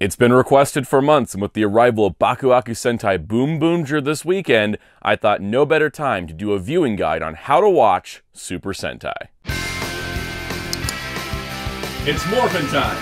It's been requested for months, and with the arrival of Bakuaku Sentai Boom Boomger this weekend, I thought no better time to do a viewing guide on how to watch Super Sentai. It's Morphin' time!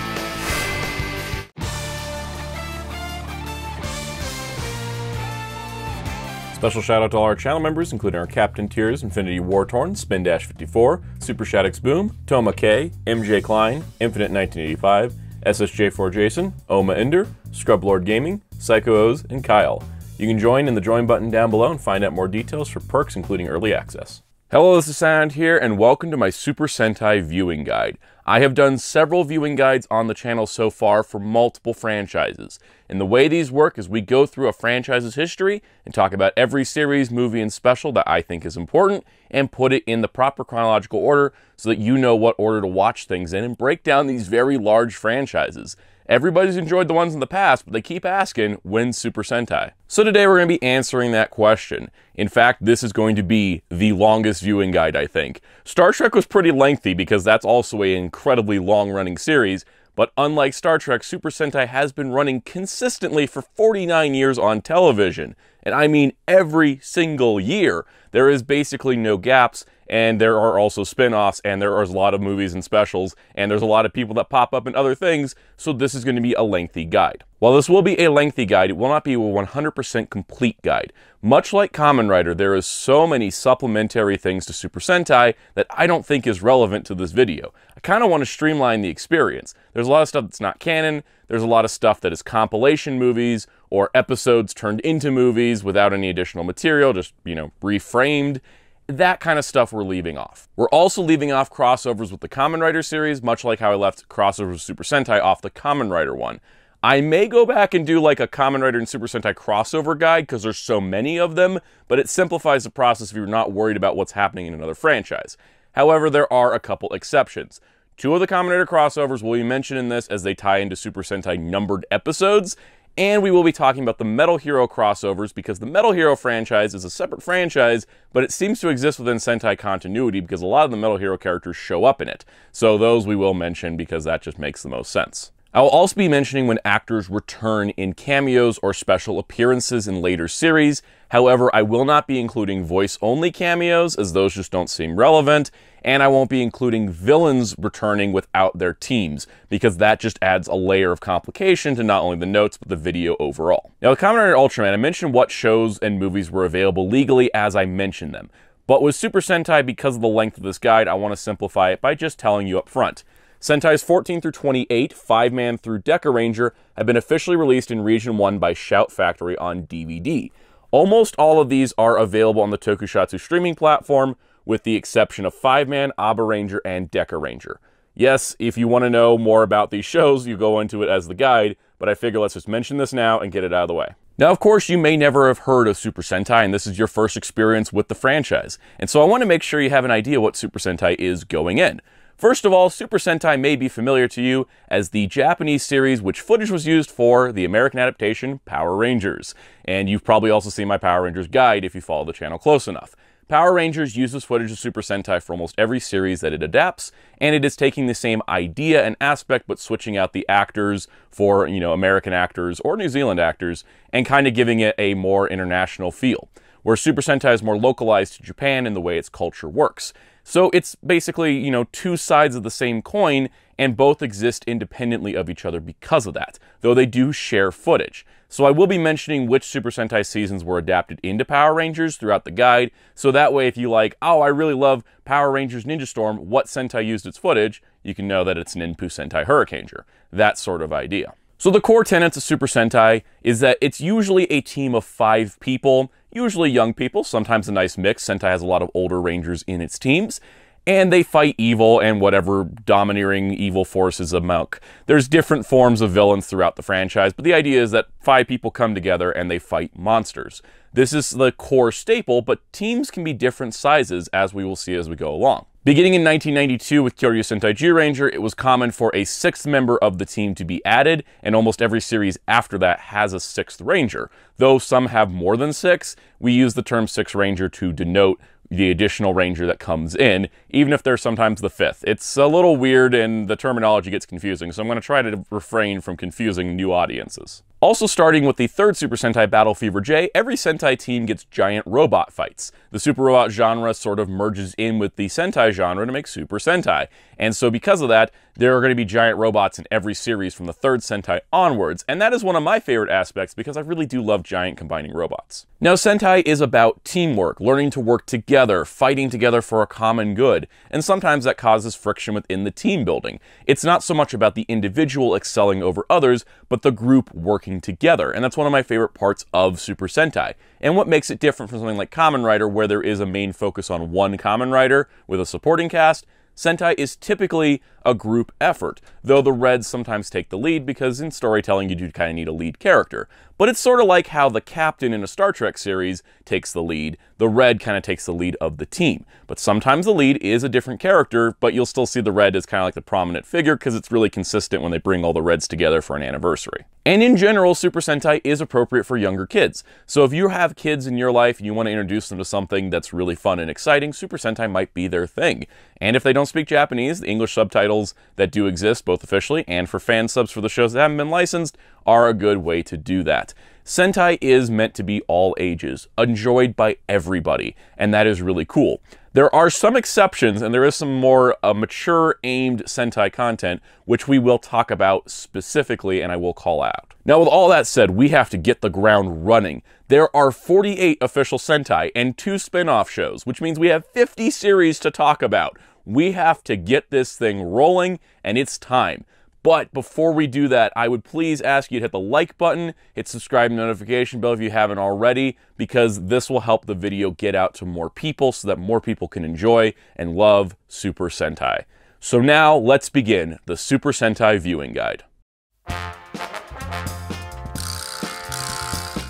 Special shout out to all our channel members, including our Captain Tears, Infinity Wartorn, Spin-54, Super Shaddix Boom, Toma K, MJ Klein, Infinite 1985, SSJ4 Jason, Oma Ender, Scrub Lord Gaming, Psycho O's, and Kyle. You can join in the join button down below and find out more details for perks including early access. Hello, this is Sound here and welcome to my Super Sentai viewing guide. I have done several viewing guides on the channel so far for multiple franchises. And the way these work is we go through a franchise's history and talk about every series, movie, and special that I think is important and put it in the proper chronological order so that you know what order to watch things in and break down these very large franchises. Everybody's enjoyed the ones in the past, but they keep asking, when's Super Sentai? So today we're going to be answering that question. In fact, this is going to be the longest viewing guide, I think. Star Trek was pretty lengthy because that's also an incredibly long-running series, but unlike Star Trek, Super Sentai has been running consistently for 49 years on television. And I mean every single year. There is basically no gaps, and there are also spin-offs, and there are a lot of movies and specials, and there's a lot of people that pop up in other things, so this is going to be a lengthy guide. While this will be a lengthy guide, it will not be a 100% complete guide. Much like Kamen Rider, there is so many supplementary things to Super Sentai that I don't think is relevant to this video. I kind of want to streamline the experience. There's a lot of stuff that's not canon, there's a lot of stuff that is compilation movies, or episodes turned into movies without any additional material, just, you know, reframed. That kind of stuff we're leaving off. We're also leaving off crossovers with the Kamen Rider series, much like how I left crossovers with Super Sentai off the Kamen Rider one. I may go back and do like a Kamen Rider and Super Sentai crossover guide because there's so many of them, but it simplifies the process if you're not worried about what's happening in another franchise. However, there are a couple exceptions. Two of the Kamen Rider crossovers will be mentioned in this as they tie into Super Sentai numbered episodes, and we will be talking about the Metal Hero crossovers because the Metal Hero franchise is a separate franchise, but it seems to exist within Sentai continuity because a lot of the Metal Hero characters show up in it. So those we will mention because that just makes the most sense. I will also be mentioning when actors return in cameos or special appearances in later series. However, I will not be including voice-only cameos as those just don't seem relevant, and I won't be including villains returning without their teams, because that just adds a layer of complication to not only the notes, but the video overall. Now, with Kamen Rider Ultraman, I mentioned what shows and movies were available legally as I mentioned them, but with Super Sentai, because of the length of this guide, I want to simplify it by just telling you up front. Sentais 14 through 28, 5-man through Deca Ranger, have been officially released in Region 1 by Shout Factory on DVD. Almost all of these are available on the Tokusatsu streaming platform, with the exception of 5-Man, Aba Ranger, and Deca Ranger. Yes, if you want to know more about these shows, you go into it as the guide, but I figure let's just mention this now and get it out of the way. Now, of course, you may never have heard of Super Sentai, and this is your first experience with the franchise, and so I want to make sure you have an idea what Super Sentai is going in. First of all, Super Sentai may be familiar to you as the Japanese series which footage was used for the American adaptation Power Rangers. And you've probably also seen my Power Rangers guide if you follow the channel close enough. Power Rangers uses footage of Super Sentai for almost every series that it adapts, and it is taking the same idea and aspect but switching out the actors for, you know, American actors or New Zealand actors and kind of giving it a more international feel, where Super Sentai is more localized to Japan in the way its culture works. So it's basically, you know, two sides of the same coin, and both exist independently of each other because of that, though they do share footage. So I will be mentioning which Super Sentai seasons were adapted into Power Rangers throughout the guide, so that way if you like, oh, I really love Power Rangers Ninja Storm, what Sentai used its footage, you can know that it's Ninpu Sentai Hurricaneger, that sort of idea. So the core tenets of Super Sentai is that it's usually a team of 5 people, usually young people, sometimes a nice mix. Sentai has a lot of older Rangers in its teams, and they fight evil and whatever domineering evil forces amok. There's different forms of villains throughout the franchise, but the idea is that 5 people come together and they fight monsters. This is the core staple, but teams can be different sizes as we will see as we go along. Beginning in 1992 with Kyoryu Sentai Zyuranger, it was common for a 6th member of the team to be added, and almost every series after that has a 6th Ranger. Though some have more than 6, we use the term 6th Ranger to denote the additional ranger that comes in, even if they're sometimes the fifth. It's a little weird and the terminology gets confusing, so I'm going to try to refrain from confusing new audiences. Also starting with the third Super Sentai Battle Fever J, every Sentai team gets giant robot fights. The super robot genre sort of merges in with the Sentai genre to make Super Sentai. And so because of that, there are going to be giant robots in every series from the third Sentai onwards. And that is one of my favorite aspects because I really do love giant combining robots. Now Sentai is about teamwork, learning to work together, fighting together for a common good. And sometimes that causes friction within the team building. It's not so much about the individual excelling over others, but the group working together, and that's one of my favorite parts of Super Sentai. And what makes it different from something like Kamen Rider, where there is a main focus on one Kamen Rider with a supporting cast, Sentai is typically a group effort, though the Reds sometimes take the lead because in storytelling you do kind of need a lead character. But it's sort of like how the captain in a Star Trek series takes the lead, the Red kind of takes the lead of the team. But sometimes the lead is a different character, but you'll still see the Red as kind of like the prominent figure because it's really consistent when they bring all the Reds together for an anniversary. And in general, Super Sentai is appropriate for younger kids. So if you have kids in your life and you want to introduce them to something that's really fun and exciting, Super Sentai might be their thing. And if they don't speak Japanese, the English subtitles that do exist, both officially and for fan subs for the shows that haven't been licensed, are a good way to do that. Sentai is meant to be all ages, enjoyed by everybody, and that is really cool. There are some exceptions, and there is some more mature-aimed Sentai content, which we will talk about specifically, and I will call out. Now, with all that said, we have to get the ground running. There are 48 official Sentai and 2 spin-off shows, which means we have 50 series to talk about. We have to get this thing rolling, and it's time. But before we do that, I would please ask you to hit the like button, hit subscribe and notification bell if you haven't already, because this will help the video get out to more people so that more people can enjoy and love Super Sentai. So now let's begin the Super Sentai viewing guide.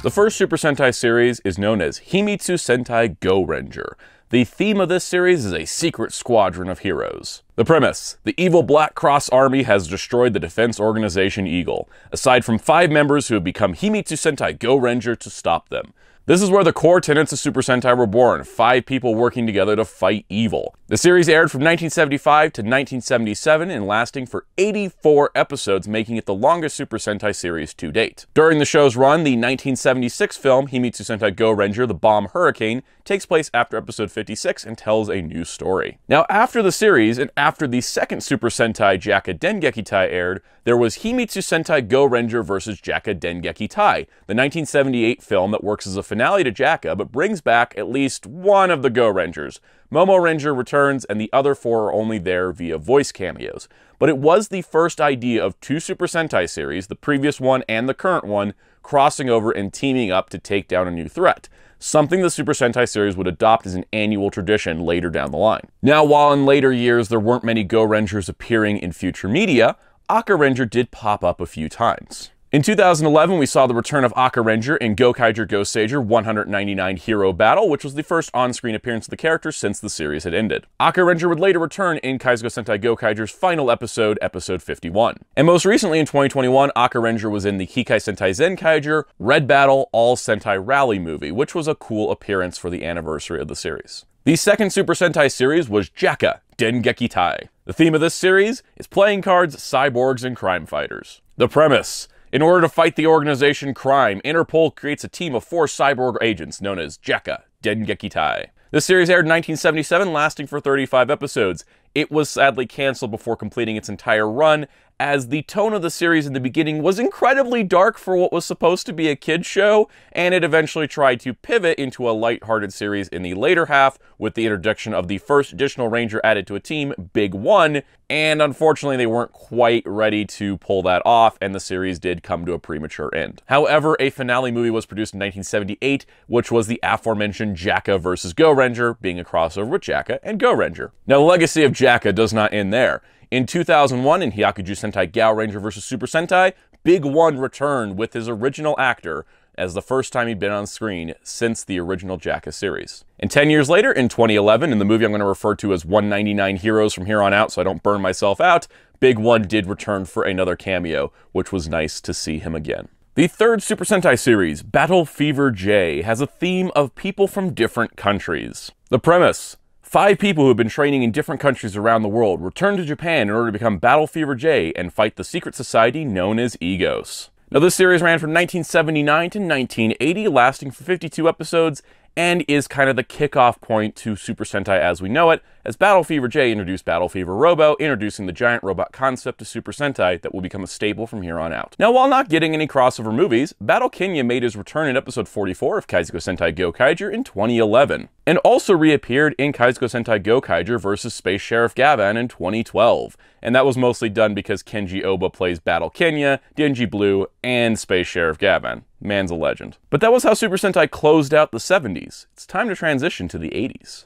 The first Super Sentai series is known as Himitsu Sentai Go-Ranger. The theme of this series is a secret squadron of heroes. The premise: the evil Black Cross Army has destroyed the defense organization Eagle, aside from 5 members who have become Himitsu Sentai Go-Ranger to stop them. This is where the core tenets of Super Sentai were born, 5 people working together to fight evil. The series aired from 1975 to 1977 and lasting for 84 episodes, making it the longest Super Sentai series to date. During the show's run, the 1976 film, Himitsu Sentai Go-Ranger, The Bomb Hurricane, takes place after episode 56 and tells a new story. Now, after the series, and after the second Super Sentai Jacka Dengeki-Tai aired, there was Himitsu Sentai Go-Ranger vs. Jacka Dengeki-Tai, the 1978 film that works as a finale to Jacka, but brings back at least one of the Go-Rangers. Momo Ranger returns, and the other 4 are only there via voice cameos. But it was the first idea of 2 Super Sentai series, the previous one and the current one, crossing over and teaming up to take down a new threat, something the Super Sentai series would adopt as an annual tradition later down the line. Now, while in later years there weren't many Go-Rangers appearing in future media, Aka Ranger did pop up a few times. In 2011, we saw the return of Aka Ranger in Gokaiger Gosager 199 Hero Battle, which was the first on-screen appearance of the character since the series had ended. Aka Ranger would later return in Kaizoku Sentai Gokaiger's final episode, episode 51. And most recently in 2021, Aka Ranger was in the Kikai Sentai Zenkaiger Red Battle All Sentai Rally movie, which was a cool appearance for the anniversary of the series. The second Super Sentai series was Jacka Dengeki-Tai. The theme of this series is playing cards, cyborgs, and crime fighters. The premise: in order to fight the organization crime, Interpol creates a team of 4 cyborg agents known as Jacka Dengeki-Tai. This series aired in 1977, lasting for 35 episodes. It was sadly canceled before completing its entire run, as the tone of the series in the beginning was incredibly dark for what was supposed to be a kid's show, and it eventually tried to pivot into a lighthearted series in the later half with the introduction of the first additional ranger added to a team, Big One, and unfortunately they weren't quite ready to pull that off, and the series did come to a premature end. However, a finale movie was produced in 1978, which was the aforementioned Jacka vs. Go-Ranger, being a crossover with Jacka and Go-Ranger. Now, the legacy of Jacka does not end there. In 2001, in Hyakuju Sentai Gao Ranger vs. Super Sentai, Big One returned with his original actor as the first time he'd been on screen since the original Jacka series. And 10 years later, in 2011, in the movie I'm going to refer to as 199 Heroes from here on out so I don't burn myself out, Big One did return for another cameo, which was nice to see him again. The third Super Sentai series, Battle Fever J, has a theme of people from different countries. The premise: 5 people who have been training in different countries around the world return to Japan in order to become Battle Fever J and fight the secret society known as Egos. Now, this series ran from 1979 to 1980, lasting for 52 episodes, and is kind of the kickoff point to Super Sentai as we know it, as Battle Fever J introduced Battle Fever Robo, introducing the giant robot concept to Super Sentai that will become a staple from here on out. Now, while not getting any crossover movies, Battle Kenya made his return in episode 44 of Kaizoku Sentai Gokaiger in 2011, and also reappeared in Kaizoku Sentai Gokaiger vs. Space Sheriff Gavan in 2012. And that was mostly done because Kenji Oba plays Battle Kenya, Denji Blue, and Space Sheriff Gavan. Man's a legend. But that was how Super Sentai closed out the 70s. It's time to transition to the 80s.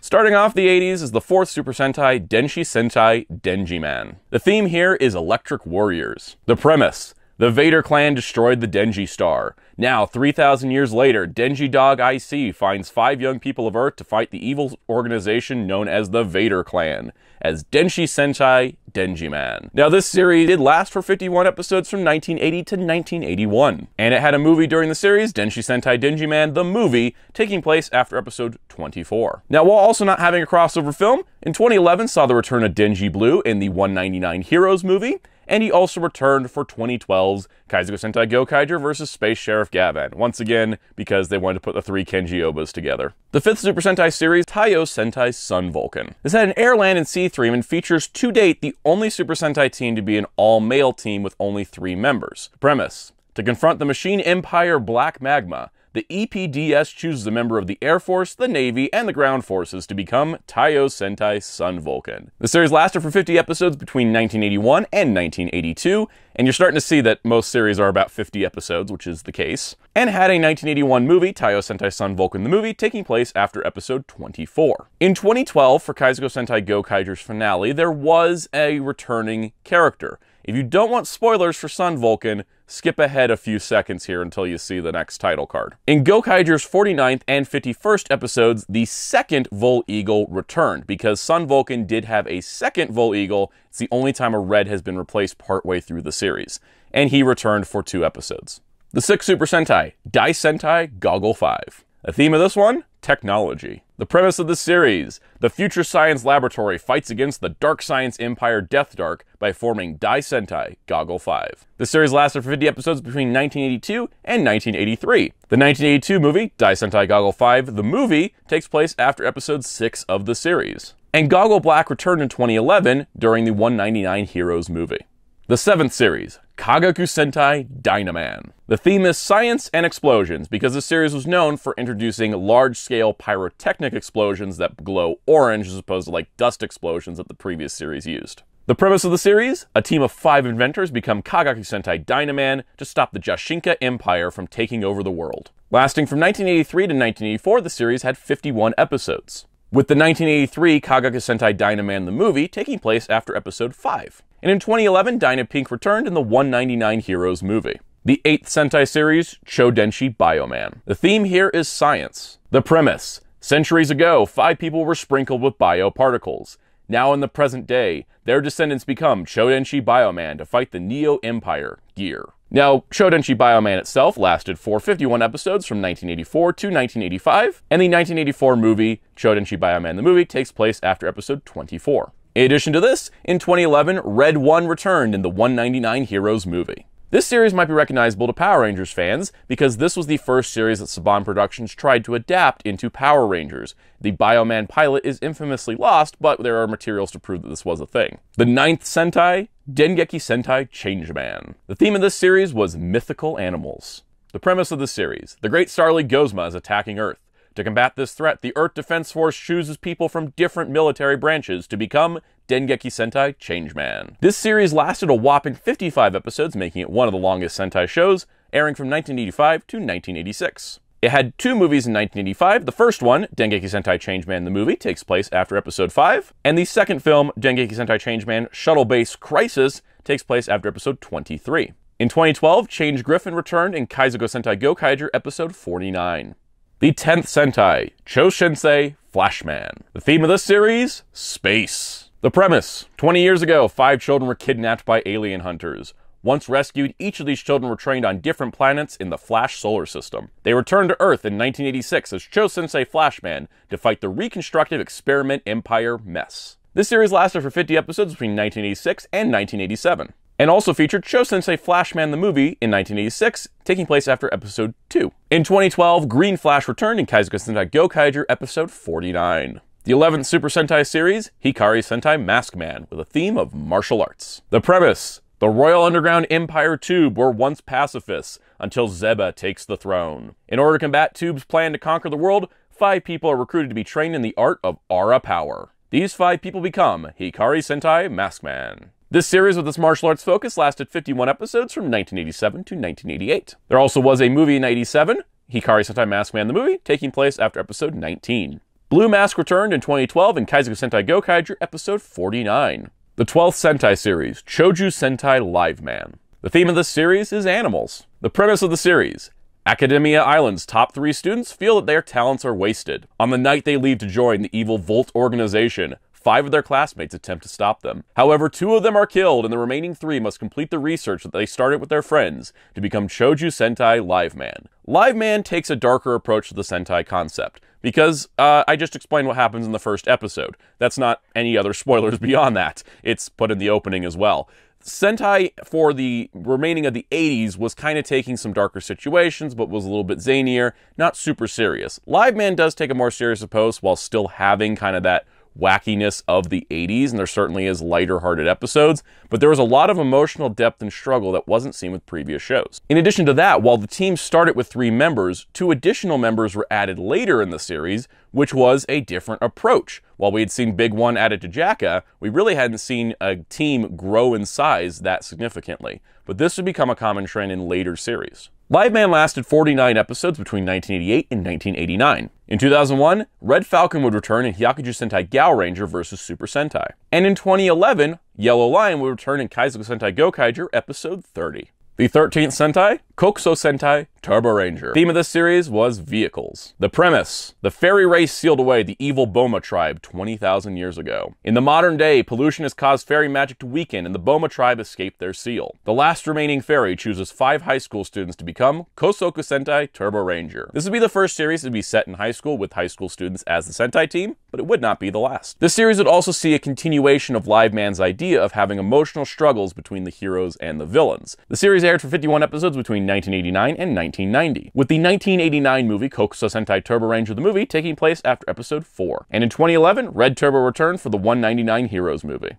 Starting off the 80s is the fourth Super Sentai, Denji Sentai Denji Man. The theme here is Electric Warriors. The premise: the Vader clan destroyed the Denji Star. Now, 3,000 years later, Denji Dog IC finds 5 young people of Earth to fight the evil organization known as the Vader Clan, as Denji Sentai Denji Man. Now, this series did last for 51 episodes from 1980 to 1981, and it had a movie during the series, Denji Sentai Denji Man, the movie, taking place after episode 24. Now, while also not having a crossover film, in 2011 saw the return of Denji Blue in the 199 Heroes movie, and he also returned for 2012's Kaizoku Sentai Gokaiger vs. Space Sheriff Gavan, once again because they wanted to put the 3 Kenji Obas together. The fifth Super Sentai series, Taiyo Sentai Sun Vulcan. This had an air, land, and sea theme and features, to date, the only Super Sentai team to be an all-male team with only 3 members. Premise: to confront the Machine Empire Black Magma, the EPDS chooses a member of the Air Force, the Navy, and the Ground Forces to become Taiyo Sentai Sun Vulcan. The series lasted for 50 episodes between 1981 and 1982, and you're starting to see that most series are about 50 episodes, which is the case, and had a 1981 movie, Taiyo Sentai Sun Vulcan the movie, taking place after episode 24. In 2012, for Kaizoku Sentai Gokaiger's finale, there was a returning character. If you don't want spoilers for Sun Vulcan, skip ahead a few seconds here until you see the next title card. In Gokaiger's 49th and 51st episodes, the second Vol Eagle returned, because Sun Vulcan did have a second Vol Eagle. It's the only time a red has been replaced partway through the series, and he returned for 2 episodes. The sixth Super Sentai, Dai Sentai Goggle 5. The theme of this one? Technology. The premise of the series: the Future Science Laboratory fights against the Dark Science Empire Death Dark by forming Dai Sentai Goggle 5. The series lasted for 50 episodes between 1982 and 1983. The 1982 movie, Dai Sentai Goggle 5, the movie, takes place after episode 6 of the series. And Goggle Black returned in 2011 during the 199 Heroes movie. The seventh series, Kagaku Sentai Dynaman. The theme is science and explosions, because the series was known for introducing large-scale pyrotechnic explosions that glow orange as opposed to like dust explosions that the previous series used. The premise of the series: a team of 5 inventors become Kagaku Sentai Dynaman to stop the Jashinka Empire from taking over the world. Lasting from 1983 to 1984, the series had 51 episodes, with the 1983 Kagaku Sentai Dynaman the movie taking place after episode 5. And in 2011, Dyna Pink returned in the 199 Heroes movie. The 8th Sentai series, Chodenshi Bioman. The theme here is science. The premise: centuries ago, 5 people were sprinkled with bioparticles. Now in the present day, their descendants become Chodenshi Bioman to fight the Neo Empire, Gear. Now, Chodenshi Bioman itself lasted for 51 episodes from 1984 to 1985, and the 1984 movie, Chodenshi Bioman the movie, takes place after episode 24. In addition to this, in 2011, Red 1 returned in the 199 Heroes movie. This series might be recognizable to Power Rangers fans, because this was the first series that Saban Productions tried to adapt into Power Rangers. The Bioman pilot is infamously lost, but there are materials to prove that this was a thing. The 9th Sentai, Dengeki Sentai Changeman. The theme of this series was mythical animals. The premise of the series: the Great Star League Gozma is attacking Earth. To combat this threat, the Earth Defense Force chooses people from different military branches to become Dengeki Sentai Changeman. This series lasted a whopping 55 episodes, making it one of the longest Sentai shows, airing from 1985 to 1986. It had 2 movies in 1985. The first one, Dengeki Sentai Changeman the movie, takes place after episode 5, and the second film, Dengeki Sentai Changeman Shuttle Base Crisis, takes place after episode 23. In 2012, Change Griffin returned in Kaizoku Sentai Gokaiger episode 49. The 10th Sentai, Chou Sensei Flashman. The theme of this series: space. The premise: 20 years ago, 5 children were kidnapped by alien hunters. Once rescued, each of these children were trained on different planets in the Flash solar system. They returned to Earth in 1986 as Cho-sensei Flashman to fight the reconstructive experiment empire mess. This series lasted for 50 episodes between 1986 and 1987, and also featured Cho-sensei Flashman the movie in 1986, taking place after episode 2. In 2012, Green Flash returned in Kaizoku Sentai Gokaiger episode 49. The 11th Super Sentai series, Hikari Sentai Maskman, with a theme of martial arts. The premise: the Royal Underground Empire Tube were once pacifists, until Zeba takes the throne. In order to combat Tube's plan to conquer the world, 5 people are recruited to be trained in the art of aura power. These 5 people become Hikari Sentai Maskman. This series with its martial arts focus lasted 51 episodes from 1987 to 1988. There also was a movie in 1987, Hikari Sentai Maskman the movie, taking place after episode 19. Blue Mask returned in 2012 in Kaizoku Sentai Gokaiger episode 49. The 12th Sentai series, Choju Sentai Live Man. The theme of this series is animals. The premise of the series: Academia Island's top 3 students feel that their talents are wasted. On the night they leave to join the evil Volt organization, 5 of their classmates attempt to stop them. However, 2 of them are killed, and the remaining 3 must complete the research that they started with their friends to become Choju Sentai Live Man. Live Man takes a darker approach to the Sentai concept, because I just explained what happens in the first episode. That's not any other spoilers beyond that. It's put in the opening as well. Sentai, for the remaining of the 80s, was kind of taking some darker situations, but was a little bit zanier, not super serious. Live Man does take a more serious approach while still having kind of that wackiness of the 80s, and there certainly is lighter-hearted episodes, but there was a lot of emotional depth and struggle that wasn't seen with previous shows. In addition to that, while the team started with 3 members, 2 additional members were added later in the series, which was a different approach. While we had seen Big One added to Jacka, we really hadn't seen a team grow in size that significantly, but this would become a common trend in later series. Live Man lasted 49 episodes between 1988 and 1989. In 2001, Red Falcon would return in Hyakuju Sentai Gao Ranger vs. Super Sentai. And in 2011, Yellow Lion would return in Kaizoku Sentai Gokaiger episode 30. The 13th Sentai, Kokuso Sentai Turbo Ranger. The theme of this series was vehicles. The premise: the fairy race sealed away the evil Boma tribe 20,000 years ago. In the modern day, pollution has caused fairy magic to weaken, and the Boma tribe escaped their seal. The last remaining fairy chooses 5 high school students to become Kosoku Sentai Turbo Ranger. This would be the first series to be set in high school with high school students as the Sentai team, but it would not be the last. This series would also see a continuation of Live Man's idea of having emotional struggles between the heroes and the villains. The series aired for 51 episodes between 1989 and 1990, with the 1989 movie Kokuso Sentai Turbo Ranger the movie taking place after episode 4, and in 2011, Red Turbo returned for the 199 Heroes movie.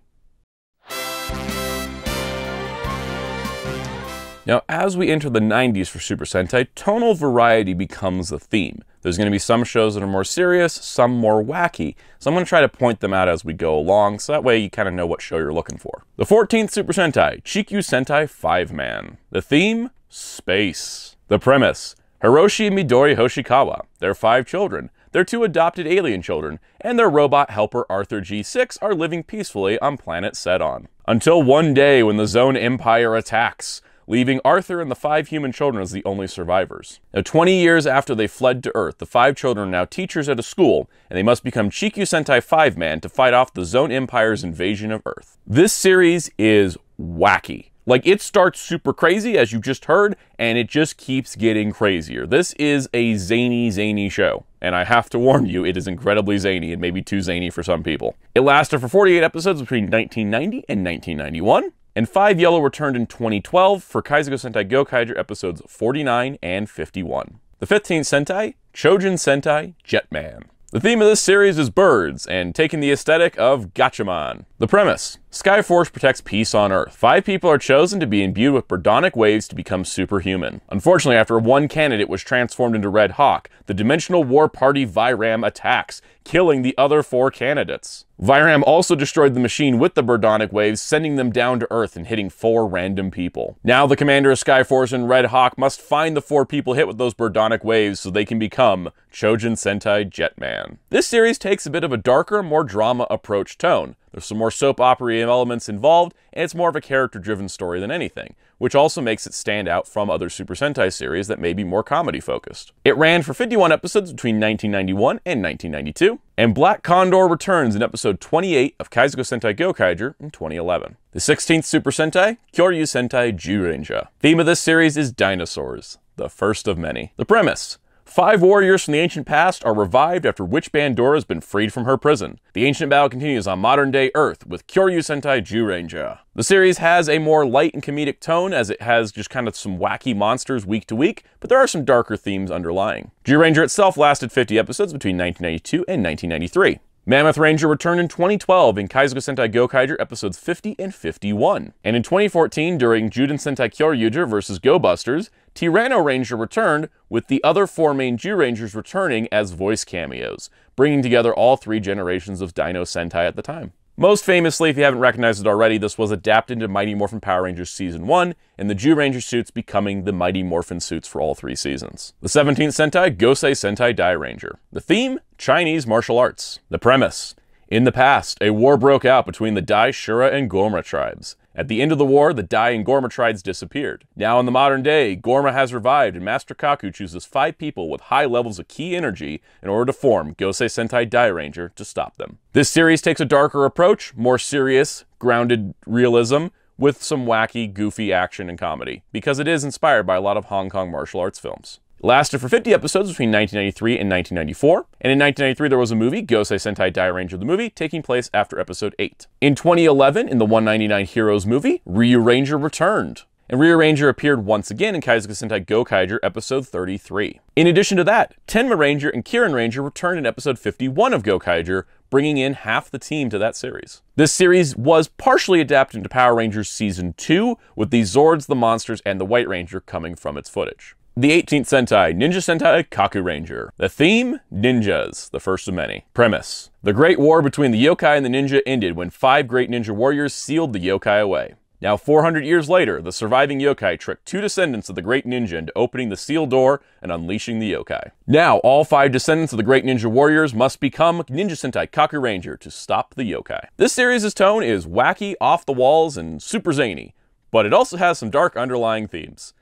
Now, as we enter the 90s for Super Sentai, tonal variety becomes the theme. There's going to be some shows that are more serious, some more wacky, so I'm going to try to point them out as we go along, so that way you kind of know what show you're looking for. The 14th Super Sentai, Chikyu Sentai 5-Man. The theme: space. The premise: Hiroshi and Midori Hoshikawa, their 5 children, their 2 adopted alien children, and their robot helper Arthur G6 are living peacefully on planet Sedon, until one day when the Zone Empire attacks, leaving Arthur and the 5 human children as the only survivors. Now, 20 years after they fled to Earth, the 5 children are now teachers at a school, and they must become Chikyu Sentai 5-Man to fight off the Zone Empire's invasion of Earth. This series is wacky. Like, it starts super crazy, as you just heard, and it just keeps getting crazier. This is a zany show, and I have to warn you, it is incredibly zany, and maybe too zany for some people. It lasted for 48 episodes between 1990 and 1991. And 5 Yellow returned in 2012 for Kaizoku Sentai Gokaiger episodes 49 and 51. The 15th Sentai, Choden Sentai Jetman. The theme of this series is birds, and taking the aesthetic of Gatchaman. The premise: Skyforce protects peace on Earth. 5 people are chosen to be imbued with Berdonic waves to become superhuman. Unfortunately, after one candidate was transformed into Red Hawk, the Dimensional War Party Vyram attacks, killing the other 4 candidates. Vyram also destroyed the machine with the Berdonic waves, sending them down to Earth and hitting 4 random people. Now the commander of Skyforce and Red Hawk must find the 4 people hit with those Berdonic waves so they can become Choden Sentai Jetman. This series takes a bit of a darker, more drama approach tone. There's some more soap opera elements involved, and it's more of a character-driven story than anything, which also makes it stand out from other Super Sentai series that may be more comedy-focused. It ran for 51 episodes between 1991 and 1992, and Black Condor returns in episode 28 of Kaizoku Sentai Gokaiger in 2011. The 16th Super Sentai, Kyoryu Sentai Zyuranger. Theme of this series is dinosaurs, the first of many. The premise: 5 warriors from the ancient past are revived after Witch Bandora's been freed from her prison. The ancient battle continues on modern-day Earth with Kyoryu Sentai Zyuranger. The series has a more light and comedic tone, as it has just kind of some wacky monsters week to week, but there are some darker themes underlying. Zyuranger itself lasted 50 episodes between 1992 and 1993. Mammoth Ranger returned in 2012 in Kaizoku Sentai Gokaiger episodes 50 and 51. And in 2014, during Juden Sentai Kyoryuger vs. Go Busters, Tyranno Ranger returned, with the other 4 main Zyurangers returning as voice cameos, bringing together all 3 generations of Dino Sentai at the time. Most famously, if you haven't recognized it already, this was adapted into Mighty Morphin Power Rangers Season 1, and the Zyuranger suits becoming the Mighty Morphin suits for all 3 seasons. The 17th Sentai, Gosei Sentai Dai Ranger. The theme, Chinese martial arts. The premise: in the past, a war broke out between the Dai, Shura, and Gorma tribes. At the end of the war, the Dai and Gorma tribes disappeared. Now in the modern day, Gorma has revived, and Master Kaku chooses 5 people with high levels of ki energy in order to form Gosei Sentai Zyuranger to stop them. This series takes a darker approach, more serious, grounded realism, with some wacky, goofy action and comedy, because it is inspired by a lot of Hong Kong martial arts films. It lasted for 50 episodes between 1993 and 1994, and in 1993 there was a movie, Gosei Sentai Zyuranger the Movie, taking place after episode 8. In 2011, in the 199 Heroes movie, Zyuranger returned, and Zyuranger appeared once again in Kaizoku Sentai Gokaiger episode 33. In addition to that, Tenma Ranger and Kirin Ranger returned in episode 51 of Gokaiger, bringing in half the team to that series. This series was partially adapted into Power Rangers Season 2, with the Zords, the Monsters, and the White Ranger coming from its footage. The 18th Sentai, Ninja Sentai Kaku Ranger. The theme, ninjas, the first of many. Premise: the great war between the yokai and the ninja ended when 5 great ninja warriors sealed the yokai away. Now 400 years later, the surviving yokai tricked 2 descendants of the great ninja into opening the seal door and unleashing the yokai. Now all 5 descendants of the great ninja warriors must become Ninja Sentai Kaku Ranger to stop the yokai. This series' tone is wacky, off the walls, and super zany, but it also has some dark underlying themes.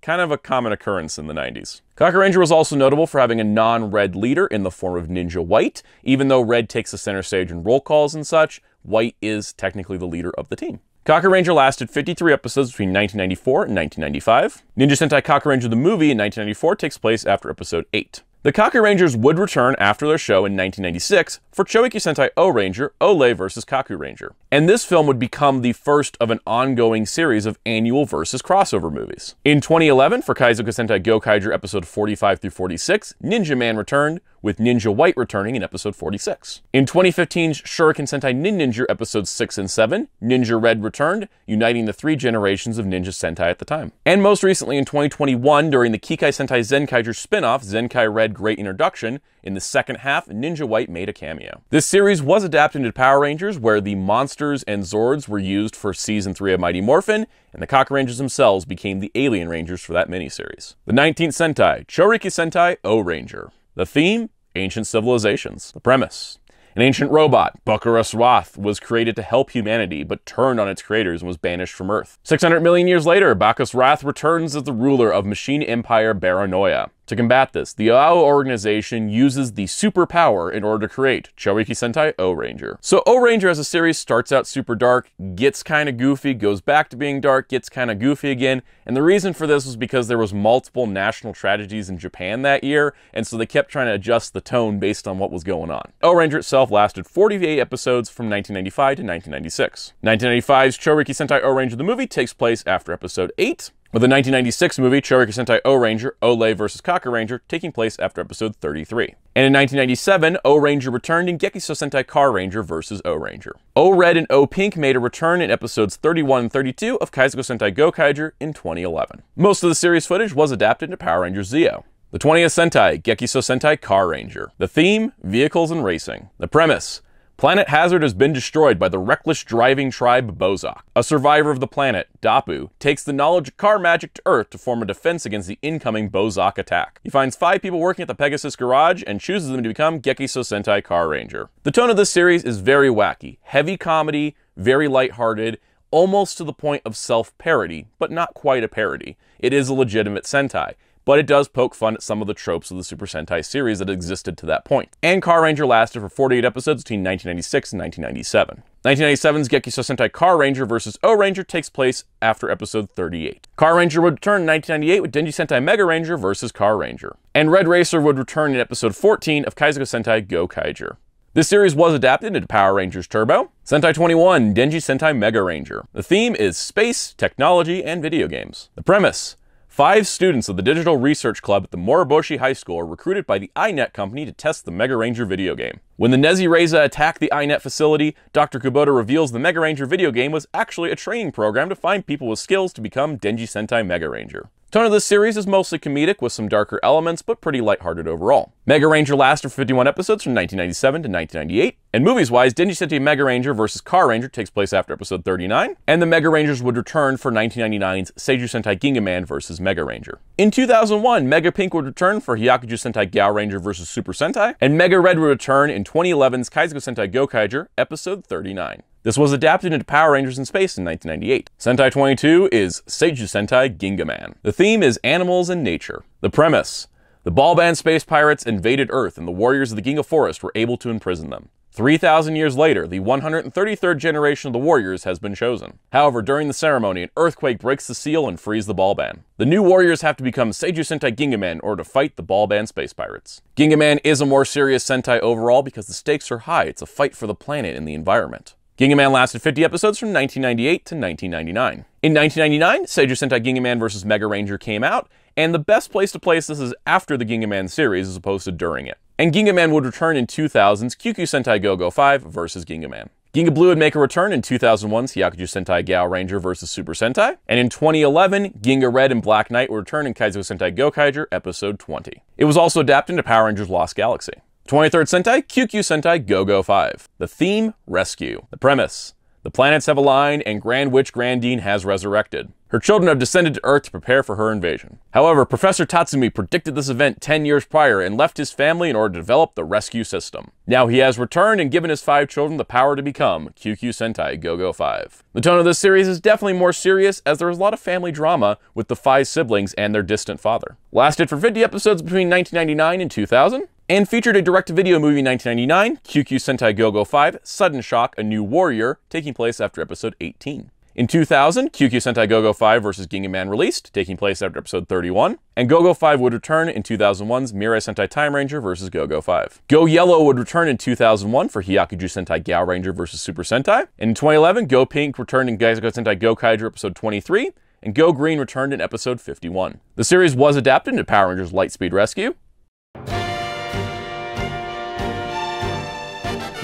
Kind of a common occurrence in the 90s. Gokaiger was also notable for having a non-red leader in the form of Ninja White. Even though Red takes the center stage in roll calls and such, White is technically the leader of the team. Gokaiger lasted 53 episodes between 1994 and 1995. Ninja Sentai Gokaiger the Movie in 1994 takes place after episode 8. The Gokaiger would return after their show in 1996 for Choeki Sentai O-Ranger, Ole vs. Kaku Ranger. And this film would become the first of an ongoing series of annual versus crossover movies. In 2011, for Kaizoku Sentai Gokaiger episode 45 through 46, Ninja Man returned, with Ninja White returning in episode 46. In 2015's Shuriken Sentai Ninninger episodes 6 and 7, Ninja Red returned, uniting the 3 generations of Ninja Sentai at the time. And most recently in 2021, during the Kikai Sentai Zenkaiger spin-off, Zenkai Red Great Introduction, in the second half, Ninja White made a cameo. This series was adapted into Power Rangers, where the monsters and Zords were used for Season 3 of Mighty Morphin, and the Gokaiger themselves became the Alien Rangers for that miniseries. The 19th Sentai, Choriki Sentai O-Ranger. The theme, ancient civilizations. The premise: an ancient robot, Bucharus Roth, was created to help humanity, but turned on its creators and was banished from Earth. 600 million years later, Bucharus Roth returns as the ruler of Machine Empire Baranoia. To combat this, the AO organization uses the superpower in order to create Choeki Sentai O-Ranger. So O-Ranger as a series starts out super dark, gets kind of goofy, goes back to being dark, gets kind of goofy again, and the reason for this was because there was multiple national tragedies in Japan that year, and so they kept trying to adjust the tone based on what was going on. O-Ranger itself lasted 48 episodes from 1995 to 1996. 1995's Choeki Sentai O-Ranger the Movie takes place after episode 8, with the 1996 movie Choeki Sentai O-Ranger, Ole vs. Kaku Ranger taking place after episode 33. And in 1997, O-Ranger returned in Gekiso Sentai Car Ranger vs. O-Ranger. O-Red and O-Pink made a return in episodes 31 and 32 of Kaizoku Sentai Gokaiger in 2011. Most of the series footage was adapted into Power Rangers Zeo. The 20th Sentai, Gekiso Sentai Car Ranger. The theme, vehicles and racing. The premise: Planet Hazard has been destroyed by the reckless driving tribe Bozok. A survivor of the planet, Dapu, takes the knowledge of car magic to Earth to form a defense against the incoming Bozok attack. He finds 5 people working at the Pegasus garage and chooses them to become Gekiso Sentai Car Ranger. The tone of this series is very wacky, heavy comedy, very lighthearted, almost to the point of self-parody, but not quite a parody. It is a legitimate Sentai, but it does poke fun at some of the tropes of the Super Sentai series that existed to that point. And Car Ranger lasted for 48 episodes between 1996 and 1997. 1997's Gekiso Sentai Car Ranger vs. O-Ranger takes place after episode 38. Car Ranger would return in 1998 with Denji Sentai Mega Ranger vs. Car Ranger. And Red Racer would return in episode 14 of Kaizoku Sentai Gokaiger. This series was adapted into Power Rangers Turbo, Sentai 21, Denji Sentai Mega Ranger. The theme is space, technology, and video games. The premise: 5 students of the Digital Research Club at the Moroboshi High School are recruited by the iNet company to test the Mega Ranger video game. When the Nezi Reza attack the iNet facility, Dr. Kubota reveals the Mega Ranger video game was actually a training program to find people with skills to become Denji Sentai Mega Ranger. Tone of this series is mostly comedic with some darker elements, but pretty lighthearted overall. Mega Ranger lasted for 51 episodes from 1997 to 1998, and movies-wise, Denji Sentai Mega Ranger vs. Car Ranger takes place after episode 39, and the Mega Rangers would return for 1999's Seiju Sentai Gingaman vs. Mega Ranger. In 2001, Mega Pink would return for Hyakuju Sentai Gao Ranger vs. Super Sentai, and Mega Red would return in 2011's Kaizoku Sentai Gokaiger, episode 39. This was adapted into Power Rangers in Space in 1998. Sentai 22 is Seiju Sentai Gingaman. The theme is animals and nature. The premise: the Ballban space pirates invaded Earth and the warriors of the Ginga Forest were able to imprison them. 3,000 years later, the 133rd generation of the warriors has been chosen. However, during the ceremony, an earthquake breaks the seal and frees the Ballban. The new warriors have to become Seiju Sentai Gingaman in order to fight the Ballban space pirates. Gingaman is a more serious Sentai overall because the stakes are high. It's a fight for the planet and the environment. Gingaman lasted 50 episodes from 1998 to 1999. In 1999, Seiju Sentai Gingaman vs. Mega Ranger came out, and the best place to place this is after the Gingaman series as opposed to during it. And Gingaman would return in 2000's Kyukyu Sentai Go-Go 5 vs. Gingaman. Ginga Blue would make a return in 2001's Hyakuju Sentai Gao Ranger vs. Super Sentai, and in 2011, Ginga Red and Black Knight would return in Kaizoku Sentai Gokaiger episode 20. It was also adapted into Power Rangers Lost Galaxy. 23rd Sentai, QQ Sentai Go-Go 5. The theme: rescue. The premise: the planets have aligned and Grand Witch Grandine has resurrected. Her children have descended to Earth to prepare for her invasion. However, Professor Tatsumi predicted this event 10 years prior and left his family in order to develop the rescue system. Now he has returned and given his 5 children the power to become QQ Sentai Go-Go 5. The tone of this series is definitely more serious as there is a lot of family drama with the 5 siblings and their distant father. Lasted for 50 episodes between 1999 and 2000. And featured a direct-to-video movie in 1999, QQ Sentai Go-Go 5, Sudden Shock, A New Warrior, taking place after episode 18. In 2000, QQ Sentai Go-Go 5 vs. Gingaman released, taking place after episode 31, and Go-Go 5 would return in 2001's Mirai Sentai Time Ranger vs. Go-Go 5. Go Yellow would return in 2001 for Hyakuju Sentai Gao Ranger vs. Super Sentai, and in 2011, Go Pink returned in Kaizoku Sentai Gokaiger episode 23, and Go Green returned in episode 51. The series was adapted into Power Rangers Lightspeed Rescue,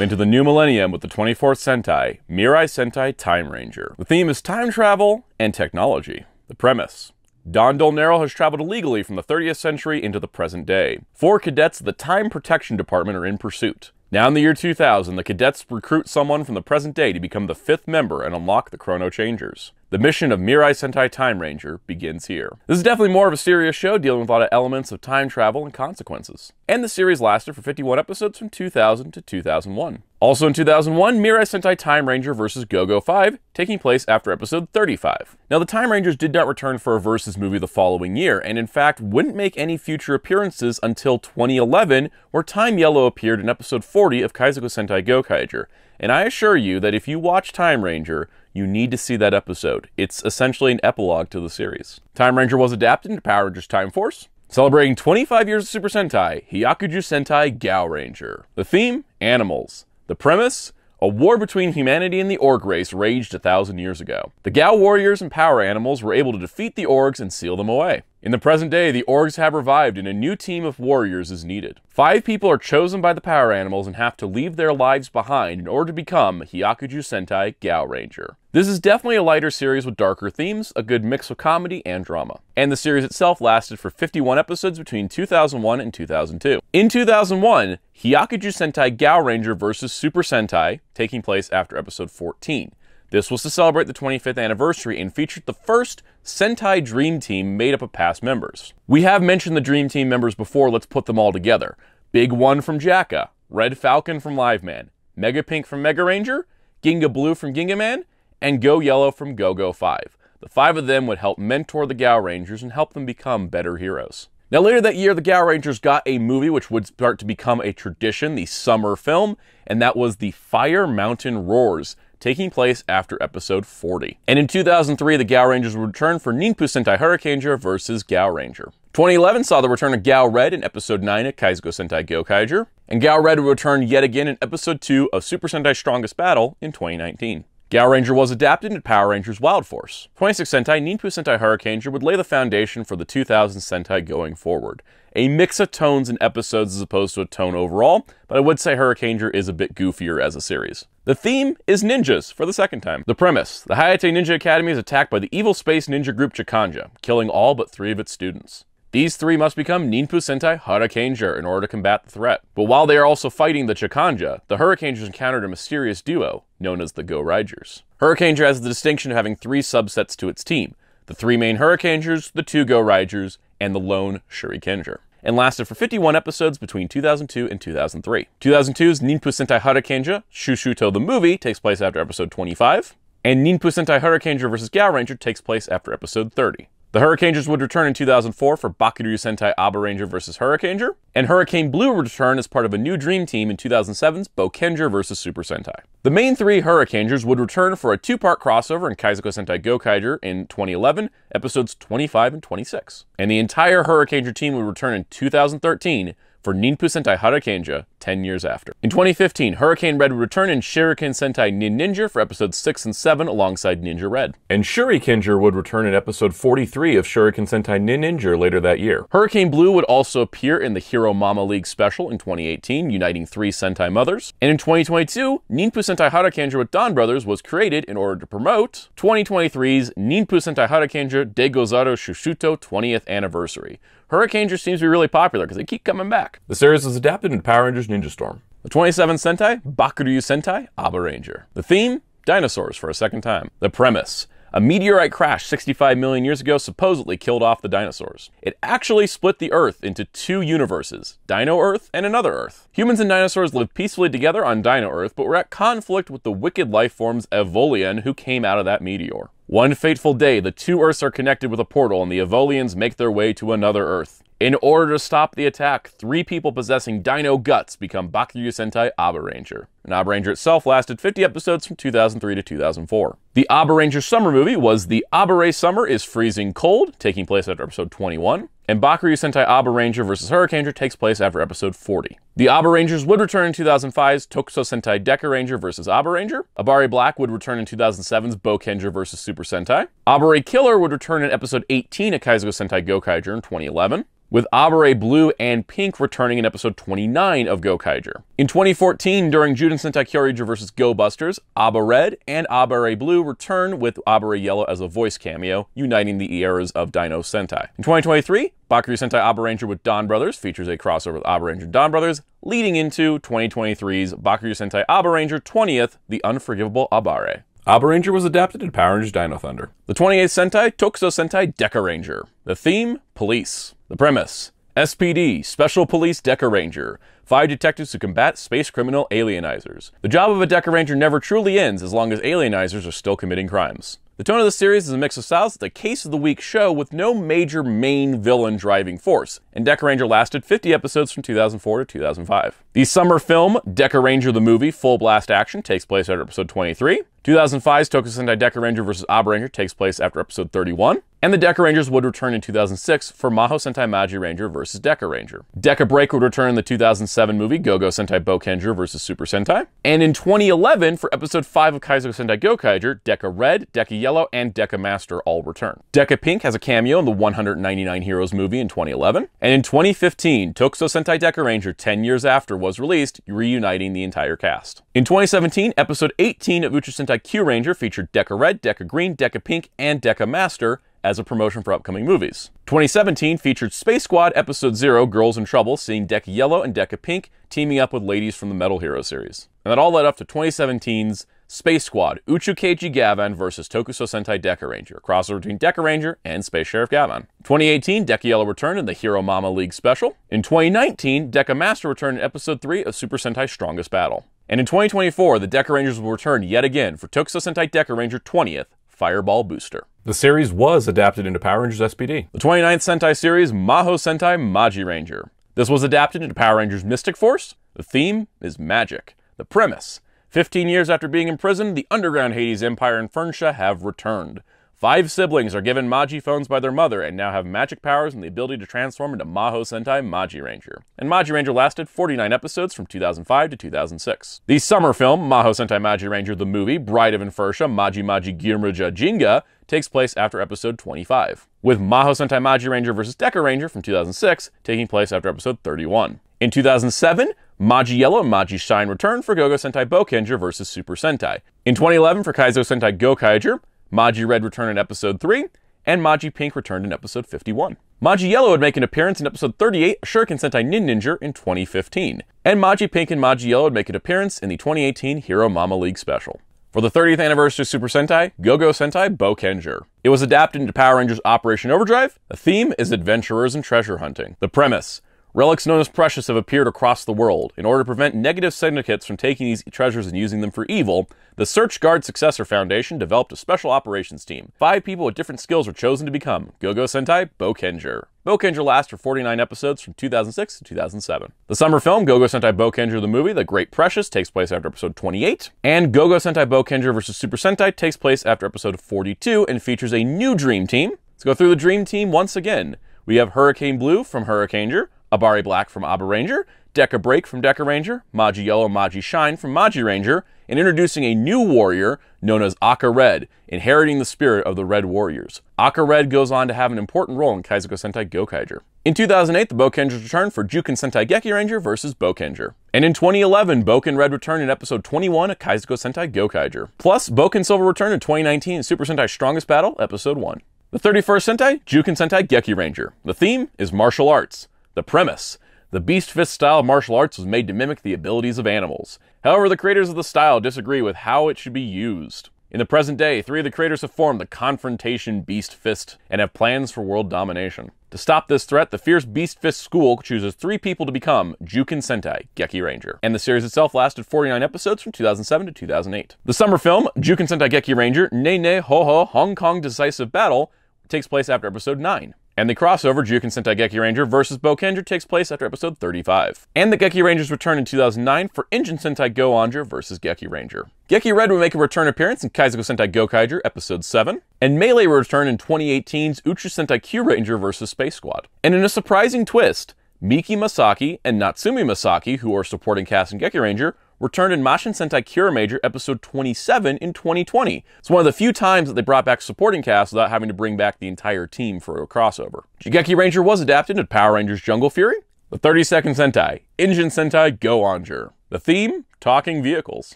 into the new millennium with the 24th Sentai, Mirai Sentai Time Ranger. The theme is time travel and technology. The premise: Don Dolnero has traveled illegally from the 30th century into the present day. 4 cadets of the Time Protection Department are in pursuit. Now in the year 2000, the cadets recruit someone from the present day to become the 5th member and unlock the Chrono Changers. The mission of Mirai Sentai Time Ranger begins here. This is definitely more of a serious show dealing with a lot of elements of time travel and consequences. And the series lasted for 51 episodes from 2000 to 2001. Also in 2001, Mirai Sentai Time Ranger vs. Go-Go 5, taking place after episode 35. Now the Time Rangers did not return for a Versus movie the following year, and in fact wouldn't make any future appearances until 2011, where Time Yellow appeared in episode 40 of Kaizoku Sentai Gokaiger. And I assure you that if you watch Time Ranger, you need to see that episode. It's essentially an epilogue to the series. Time Ranger was adapted into Power Rangers Time Force, celebrating 25 years of Super Sentai, Hyakuju Sentai Gao Ranger. The theme: animals. The premise: a war between humanity and the Org race raged 1,000 years ago. The Gao warriors and power animals were able to defeat the Orgs and seal them away. In the present day, the Orgs have revived and a new team of warriors is needed. 5 people are chosen by the power animals and have to leave their lives behind in order to become Hyakuju Sentai Gao Ranger. This is definitely a lighter series with darker themes, a good mix of comedy and drama. And the series itself lasted for 51 episodes between 2001 and 2002. In 2001, Hyakuju Sentai Gao Ranger vs. Super Sentai, taking place after episode 14. This was to celebrate the 25th anniversary and featured the first Sentai Dream Team made up of past members. We have mentioned the Dream Team members before, let's put them all together. Big One from Jacka, Red Falcon from Liveman, Mega Pink from Mega Ranger, Ginga Blue from Gingaman, and Go Yellow from Go-Go 5. The five of them would help mentor the Gao Rangers and help them become better heroes. Now later that year, the Gao Rangers got a movie which would start to become a tradition, the summer film, and that was The Fire Mountain Roars, taking place after episode 40. And in 2003, the Gao Rangers would return for Ninpu Sentai Hurricaneer versus Gao Ranger. 2011 saw the return of Gao Red in episode 9 of Kaizoku Sentai Gokaiger, and Gao Red would return yet again in episode 2 of Super Sentai Strongest Battle in 2019. Gao Ranger was adapted into Power Rangers Wild Force. 26 Sentai Ninpu Sentai Hurricaneer would lay the foundation for the 2000 Sentai going forward. A mix of tones and episodes as opposed to a tone overall, but I would say Hurricaneer is a bit goofier as a series. The theme is ninjas for the second time. The premise: the Hayate Ninja Academy is attacked by the evil space ninja group Chikanja, killing all but 3 of its students. These 3 must become Ninpu Sentai Hurricaneer in order to combat the threat. But while they are also fighting the Chikanja, the Hurricaners encountered a mysterious duo known as the Go-Rangers. Hurricaneer has the distinction of having 3 subsets to its team: the 3 main Hurricaners, the 2 Go-Rangers, and the lone Shurikenger, and lasted for 51 episodes between 2002 and 2003. 2002's Ninpu Sentai Hurricaneer, Shushuto the Movie, takes place after episode 25, and Ninpu Sentai Hurricaneer vs. Gao Ranger takes place after episode 30. The Hurricaners would return in 2004 for Bakiryu Sentai Aba Ranger vs. Hurricaneer, and Hurricane Blue would return as part of a new dream team in 2007's Bokenger vs. Super Sentai. The main 3 Hurricaners would return for a 2-part crossover in Kaizoku Sentai Gokaiger in 2011, episodes 25 and 26. And the entire Hurricaneer team would return in 2013 for Ninpu Sentai Hurricaneer 10 years after. In 2015, Hurricane Red would return in Shuriken Sentai Ninninger for episodes 6 and 7 alongside Ninja Red. And Shurikenger would return in episode 43 of Shuriken Sentai Ninninger later that year. Hurricane Blue would also appear in the Hero Mama League special in 2018, uniting 3 Sentai mothers. And in 2022, Ninpu Sentai Hurricaneer with Don Brothers was created in order to promote 2023's Ninpu Sentai Hurricaneer Daigozaru Shushuto 20th anniversary. Hurricaneer seems to be really popular because they keep coming back. The series was adapted into Power Rangers Ninja Storm. The 27th Sentai, Bakiryu Sentai, Aba Ranger. The theme, dinosaurs for a second time. The premise: a meteorite crash 65 million years ago supposedly killed off the dinosaurs. It actually split the Earth into 2 universes, Dino Earth and another Earth. Humans and dinosaurs lived peacefully together on Dino Earth, but were at conflict with the wicked life forms Evolian who came out of that meteor. One fateful day, the 2 Earths are connected with a portal and the Evolians make their way to another Earth. In order to stop the attack, 3 people possessing dino guts become Bakiryu Sentai Aba Ranger. And Aba Ranger itself lasted 50 episodes from 2003 to 2004. The Aba Ranger summer movie was The Abare Summer is Freezing Cold, taking place after episode 21, and Bakiryu Sentai Aba Ranger vs. Hurricaneer takes place after episode 40. The Aba Rangers would return in 2005's Tokusatsu Sentai Deka Ranger vs. Aba Ranger. Abare Black would return in 2007's Bokenger vs. Super Sentai. Abare Killer would return in episode 18 of Kaizoku Sentai Gokaiger in 2011. With Abare Blue and Pink returning in episode 29 of Gokaiger. In 2014, during Juden Sentai Kyoryuger vs. Go Busters, Aba Red and Abare Blue return with Abare Yellow as a voice cameo, uniting the eras of Dino Sentai. In 2023, Bakiryu Sentai Aba Ranger with Don Brothers features a crossover with Aba Ranger and Don Brothers, leading into 2023's Bakiryu Sentai Aba Ranger 20th, The Unforgivable Abare. Aba Ranger was adapted in Power Rangers Dino Thunder. The 28th Sentai, Tokusatsu Sentai Deka Ranger. The theme, police. The premise: SPD, Special Police Deka Ranger, 5 detectives to combat space criminal alienizers. The job of a Deka Ranger never truly ends as long as alienizers are still committing crimes. The tone of the series is a mix of styles at the case of the week show with no major main villain driving force, and Deka Ranger lasted 50 episodes from 2004 to 2005. The summer film, Deka Ranger the Movie, Full Blast Action, takes place after episode 23. 2005's Tokusatsu Sentai Deka Ranger vs. Aba Ranger takes place after episode 31, and the Deka Rangers would return in 2006 for Maho Sentai Maji Ranger vs. Deka Ranger. Deka Break would return in the 2007 movie Go-Go Sentai Bokenger vs. Super Sentai, and in 2011 for episode 5 of Kaizoku Sentai Gokaiger, Deka Red, Deka Yellow, and Deka Master all return. Deka Pink has a cameo in the 199 Heroes movie in 2011, and in 2015, Tokusatsu Sentai Deka Ranger 10 years after was released, reuniting the entire cast. In 2017, episode 18 of Uchu Sentai Q-Ranger featured Deka Red, Deka Green, Deka Pink, and Deka Master as a promotion for upcoming movies. 2017 featured Space Squad Episode 0, Girls in Trouble, seeing Deka Yellow and Deka Pink teaming up with ladies from the Metal Hero series. And that all led up to 2017's Space Squad, Uchu Keiji Gavan vs. Tokusatsu Sentai Deka Ranger, a crossover between Deka Ranger and Space Sheriff Gavan. 2018, Deka Yellow returned in the Hero Mama League special. In 2019, Deka Master returned in Episode 3 of Super Sentai Strongest Battle. And in 2024, the Deca Rangers will return yet again for Tokusatsu Sentai Deca Ranger 20th Fireball Booster. The series was adapted into Power Rangers SPD. The 29th Sentai series, Maho Sentai Maji Ranger. This was adapted into Power Rangers Mystic Force. The theme is magic. The premise: 15 years after being imprisoned, the underground Hades Empire and Fernsha have returned. 5 siblings are given Maji phones by their mother and now have magic powers and the ability to transform into Maho Sentai Maji Ranger. And Maji Ranger lasted 49 episodes from 2005 to 2006. The summer film, Maho Sentai Maji Ranger the Movie, Bride of Infertia, Maji Maji Gyurmuja Jinga, takes place after episode 25, with Maho Sentai Maji Ranger vs. Deca Ranger from 2006 taking place after episode 31. In 2007, Maji Yellow and Maji Shine return for Gogo Sentai Bokenger vs. Super Sentai. In 2011 for Kaizoku Sentai Gokaiger, Maji Red returned in episode 3, and Maji Pink returned in episode 51. Maji Yellow would make an appearance in episode 38 of Shuriken Sentai Ninninger in 2015, and Maji Pink and Maji Yellow would make an appearance in the 2018 Hero Mama League special. For the 30th anniversary of Super Sentai, Gogo Sentai Bokenger. It was adapted into Power Rangers Operation Overdrive. The theme is adventurers and treasure hunting. The premise: relics known as precious have appeared across the world. In order to prevent negative syndicates from taking these treasures and using them for evil, the Search Guard Successor Foundation developed a special operations team. 5 people with different skills were chosen to become Gogo Sentai Bokenger. Bokenger lasts for 49 episodes from 2006 to 2007. The summer film, Gogo Sentai Bokenger the Movie, The Great Precious, takes place after episode 28, and Gogo Sentai Bokenger vs. Super Sentai takes place after episode 42 and features a new dream team. Let's go through the dream team once again. We have Hurricane Blue from Hurricanenger, Abari Black from Aba Ranger, Deca Break from Deca Ranger, Maji Yellow and Maji Shine from Maji Ranger, and introducing a new warrior known as Aka Red, inheriting the spirit of the Red Warriors. Aka Red goes on to have an important role in Kaizoku Sentai Gokaiger. In 2008, the Bokengers returned for Juken Sentai Gekiranger vs. Bokenger. And in 2011, Boken Red returned in episode 21 of Kaizoku Sentai Gokaiger. Plus, Boken Silver returned in 2019 in Super Sentai Strongest Battle, episode 1. The 31st Sentai, Juken Sentai Gekiranger. The theme is martial arts. The premise: the Beast Fist style of martial arts was made to mimic the abilities of animals. However, the creators of the style disagree with how it should be used. In the present day, 3 of the creators have formed the Confrontation Beast Fist and have plans for world domination. To stop this threat, the fierce Beast Fist school chooses 3 people to become Juken Sentai Gekiranger. And the series itself lasted 49 episodes from 2007 to 2008. The summer film, Juken Sentai Gekiranger, Ne Ne Ho Ho Hong Kong Decisive Battle, takes place after episode 9. And the crossover, Juken Sentai Gekiranger vs. Bokenger, takes place after episode 35. And the Gekirangers return in 2009 for Engine Sentai Go-Onger vs. Gekiranger. Geki Red will make a return appearance in Kaizoku Sentai Gokaiger, episode 7. And Melee will return in 2018's Uchu Sentai Kyoryuger vs. Space Squad. And in a surprising twist, Miki Masaki and Natsumi Masaki, who are supporting cast in Gekiranger, returned in Mashin Sentai Kiramager episode 27 in 2020. It's one of the few times that they brought back supporting cast without having to bring back the entire team for a crossover. Jigeki Ranger was adapted into Power Rangers Jungle Fury. The 32nd Sentai, Engine Sentai Go-Onger. The theme, talking vehicles.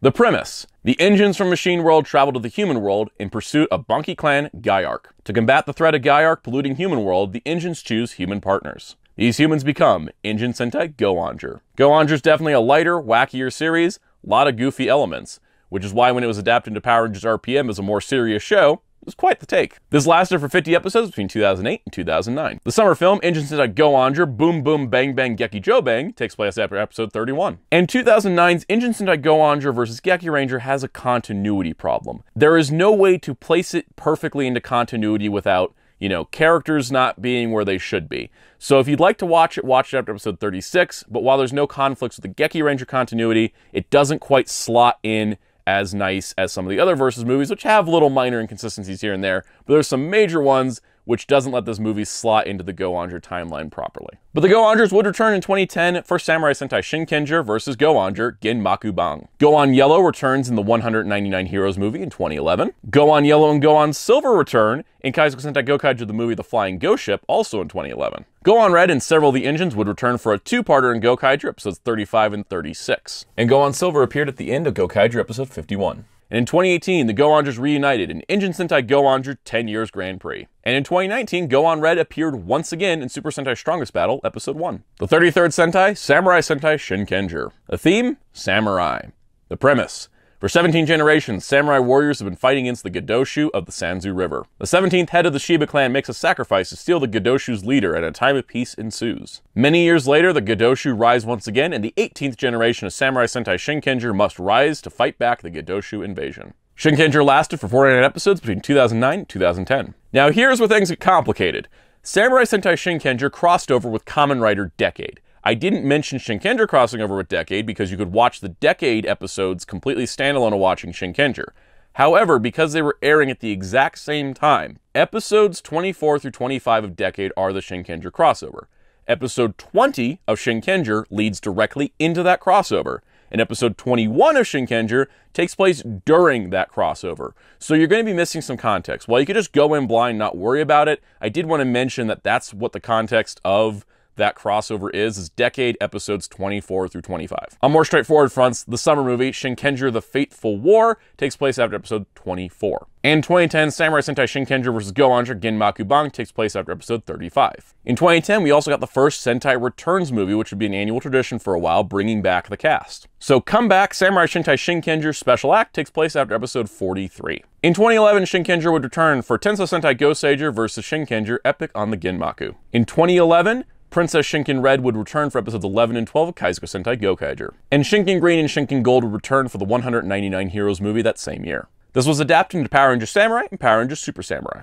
The premise: the engines from Machine World travel to the human world in pursuit of Bunky Clan Gaiark. To combat the threat of Gaiark polluting human world, the engines choose human partners. These humans become Engine Sentai Go-Onger. Go-Onger's definitely a lighter, wackier series, a lot of goofy elements, which is why when it was adapted into Power Rangers RPM as a more serious show, it was quite the take. This lasted for 50 episodes between 2008 and 2009. The summer film, Engine Sentai Go-Onger Boom Boom Bang Bang Geki Jobang, takes place after episode 31. And 2009's Engine Sentai Go-Onger vs. Gekiranger has a continuity problem. There is no way to place it perfectly into continuity without, you know, characters not being where they should be. So if you'd like to watch it after episode 36, but while there's no conflicts with the Gekiranger continuity, it doesn't quite slot in as nice as some of the other Versus movies, which have little minor inconsistencies here and there, but there's some major ones which doesn't let this movie slot into the Go-Onger timeline properly. But the Go-Ongers would return in 2010 for Samurai Sentai Shinkenger vs. Go-Onger Genmakubang. Go-On Yellow returns in the 199 Heroes movie in 2011. Go-On Yellow and Go-On Silver return in Kaizoku Sentai Gokaiger the Movie The Flying Ghost Ship, also in 2011. Go-On Red and several of the engines would return for a 2-parter in Gokaiger episodes 35 and 36. And Go-On Silver appeared at the end of Gokaiger episode 51. And in 2018, the Go-Ongers reunited in Engine Sentai Go-Onger 10 Years Grand Prix. And in 2019, Go-On Red appeared once again in Super Sentai Strongest Battle, Episode 1. The 33rd Sentai, Samurai Sentai Shinkenger. The theme, samurai. The premise: For 17 generations, samurai warriors have been fighting against the Gedoshu of the Sanzu River. The 17th head of the Shiba clan makes a sacrifice to steal the Gedoshu's leader, and a time of peace ensues. Many years later, the Gedoshu rise once again, and the 18th generation of Samurai Sentai Shinkenger must rise to fight back the Gedoshu invasion. Shinkenger lasted for 49 episodes between 2009 and 2010. Now here's where things get complicated. Samurai Sentai Shinkenger crossed over with Kamen Rider Decade. I didn't mention Shinkenger crossing over with Decade because you could watch the Decade episodes completely standalone of watching Shinkenger. However, because they were airing at the exact same time, episodes 24 through 25 of Decade are the Shinkenger crossover. Episode 20 of Shinkenger leads directly into that crossover, and episode 21 of Shinkenger takes place during that crossover. So you're going to be missing some context. While you could just go in blind, not worry about it, I did want to mention that that's what the context of that crossover is Decade episodes 24 through 25. On more straightforward fronts, the summer movie, Shinkenger the Fateful War, takes place after episode 24. And 2010, Samurai Sentai Shinkenger vs. Go-Onger Ginmakuban takes place after episode 35. In 2010, we also got the first Sentai Returns movie, which would be an annual tradition for a while, bringing back the cast. So Come Back, Samurai Sentai Shinkenger Special Act takes place after episode 43. In 2011, Shinkenger would return for Tensou Sentai Go-Seiger vs. Shinkenger Epic on the Ginmaku. In 2011, Princess Shinken Red would return for episodes 11 and 12 of Kaizoku Sentai Gokaiger. And Shinken Green and Shinken Gold would return for the 199 Heroes movie that same year. This was adapted into Power Rangers Samurai and Power Rangers Super Samurai.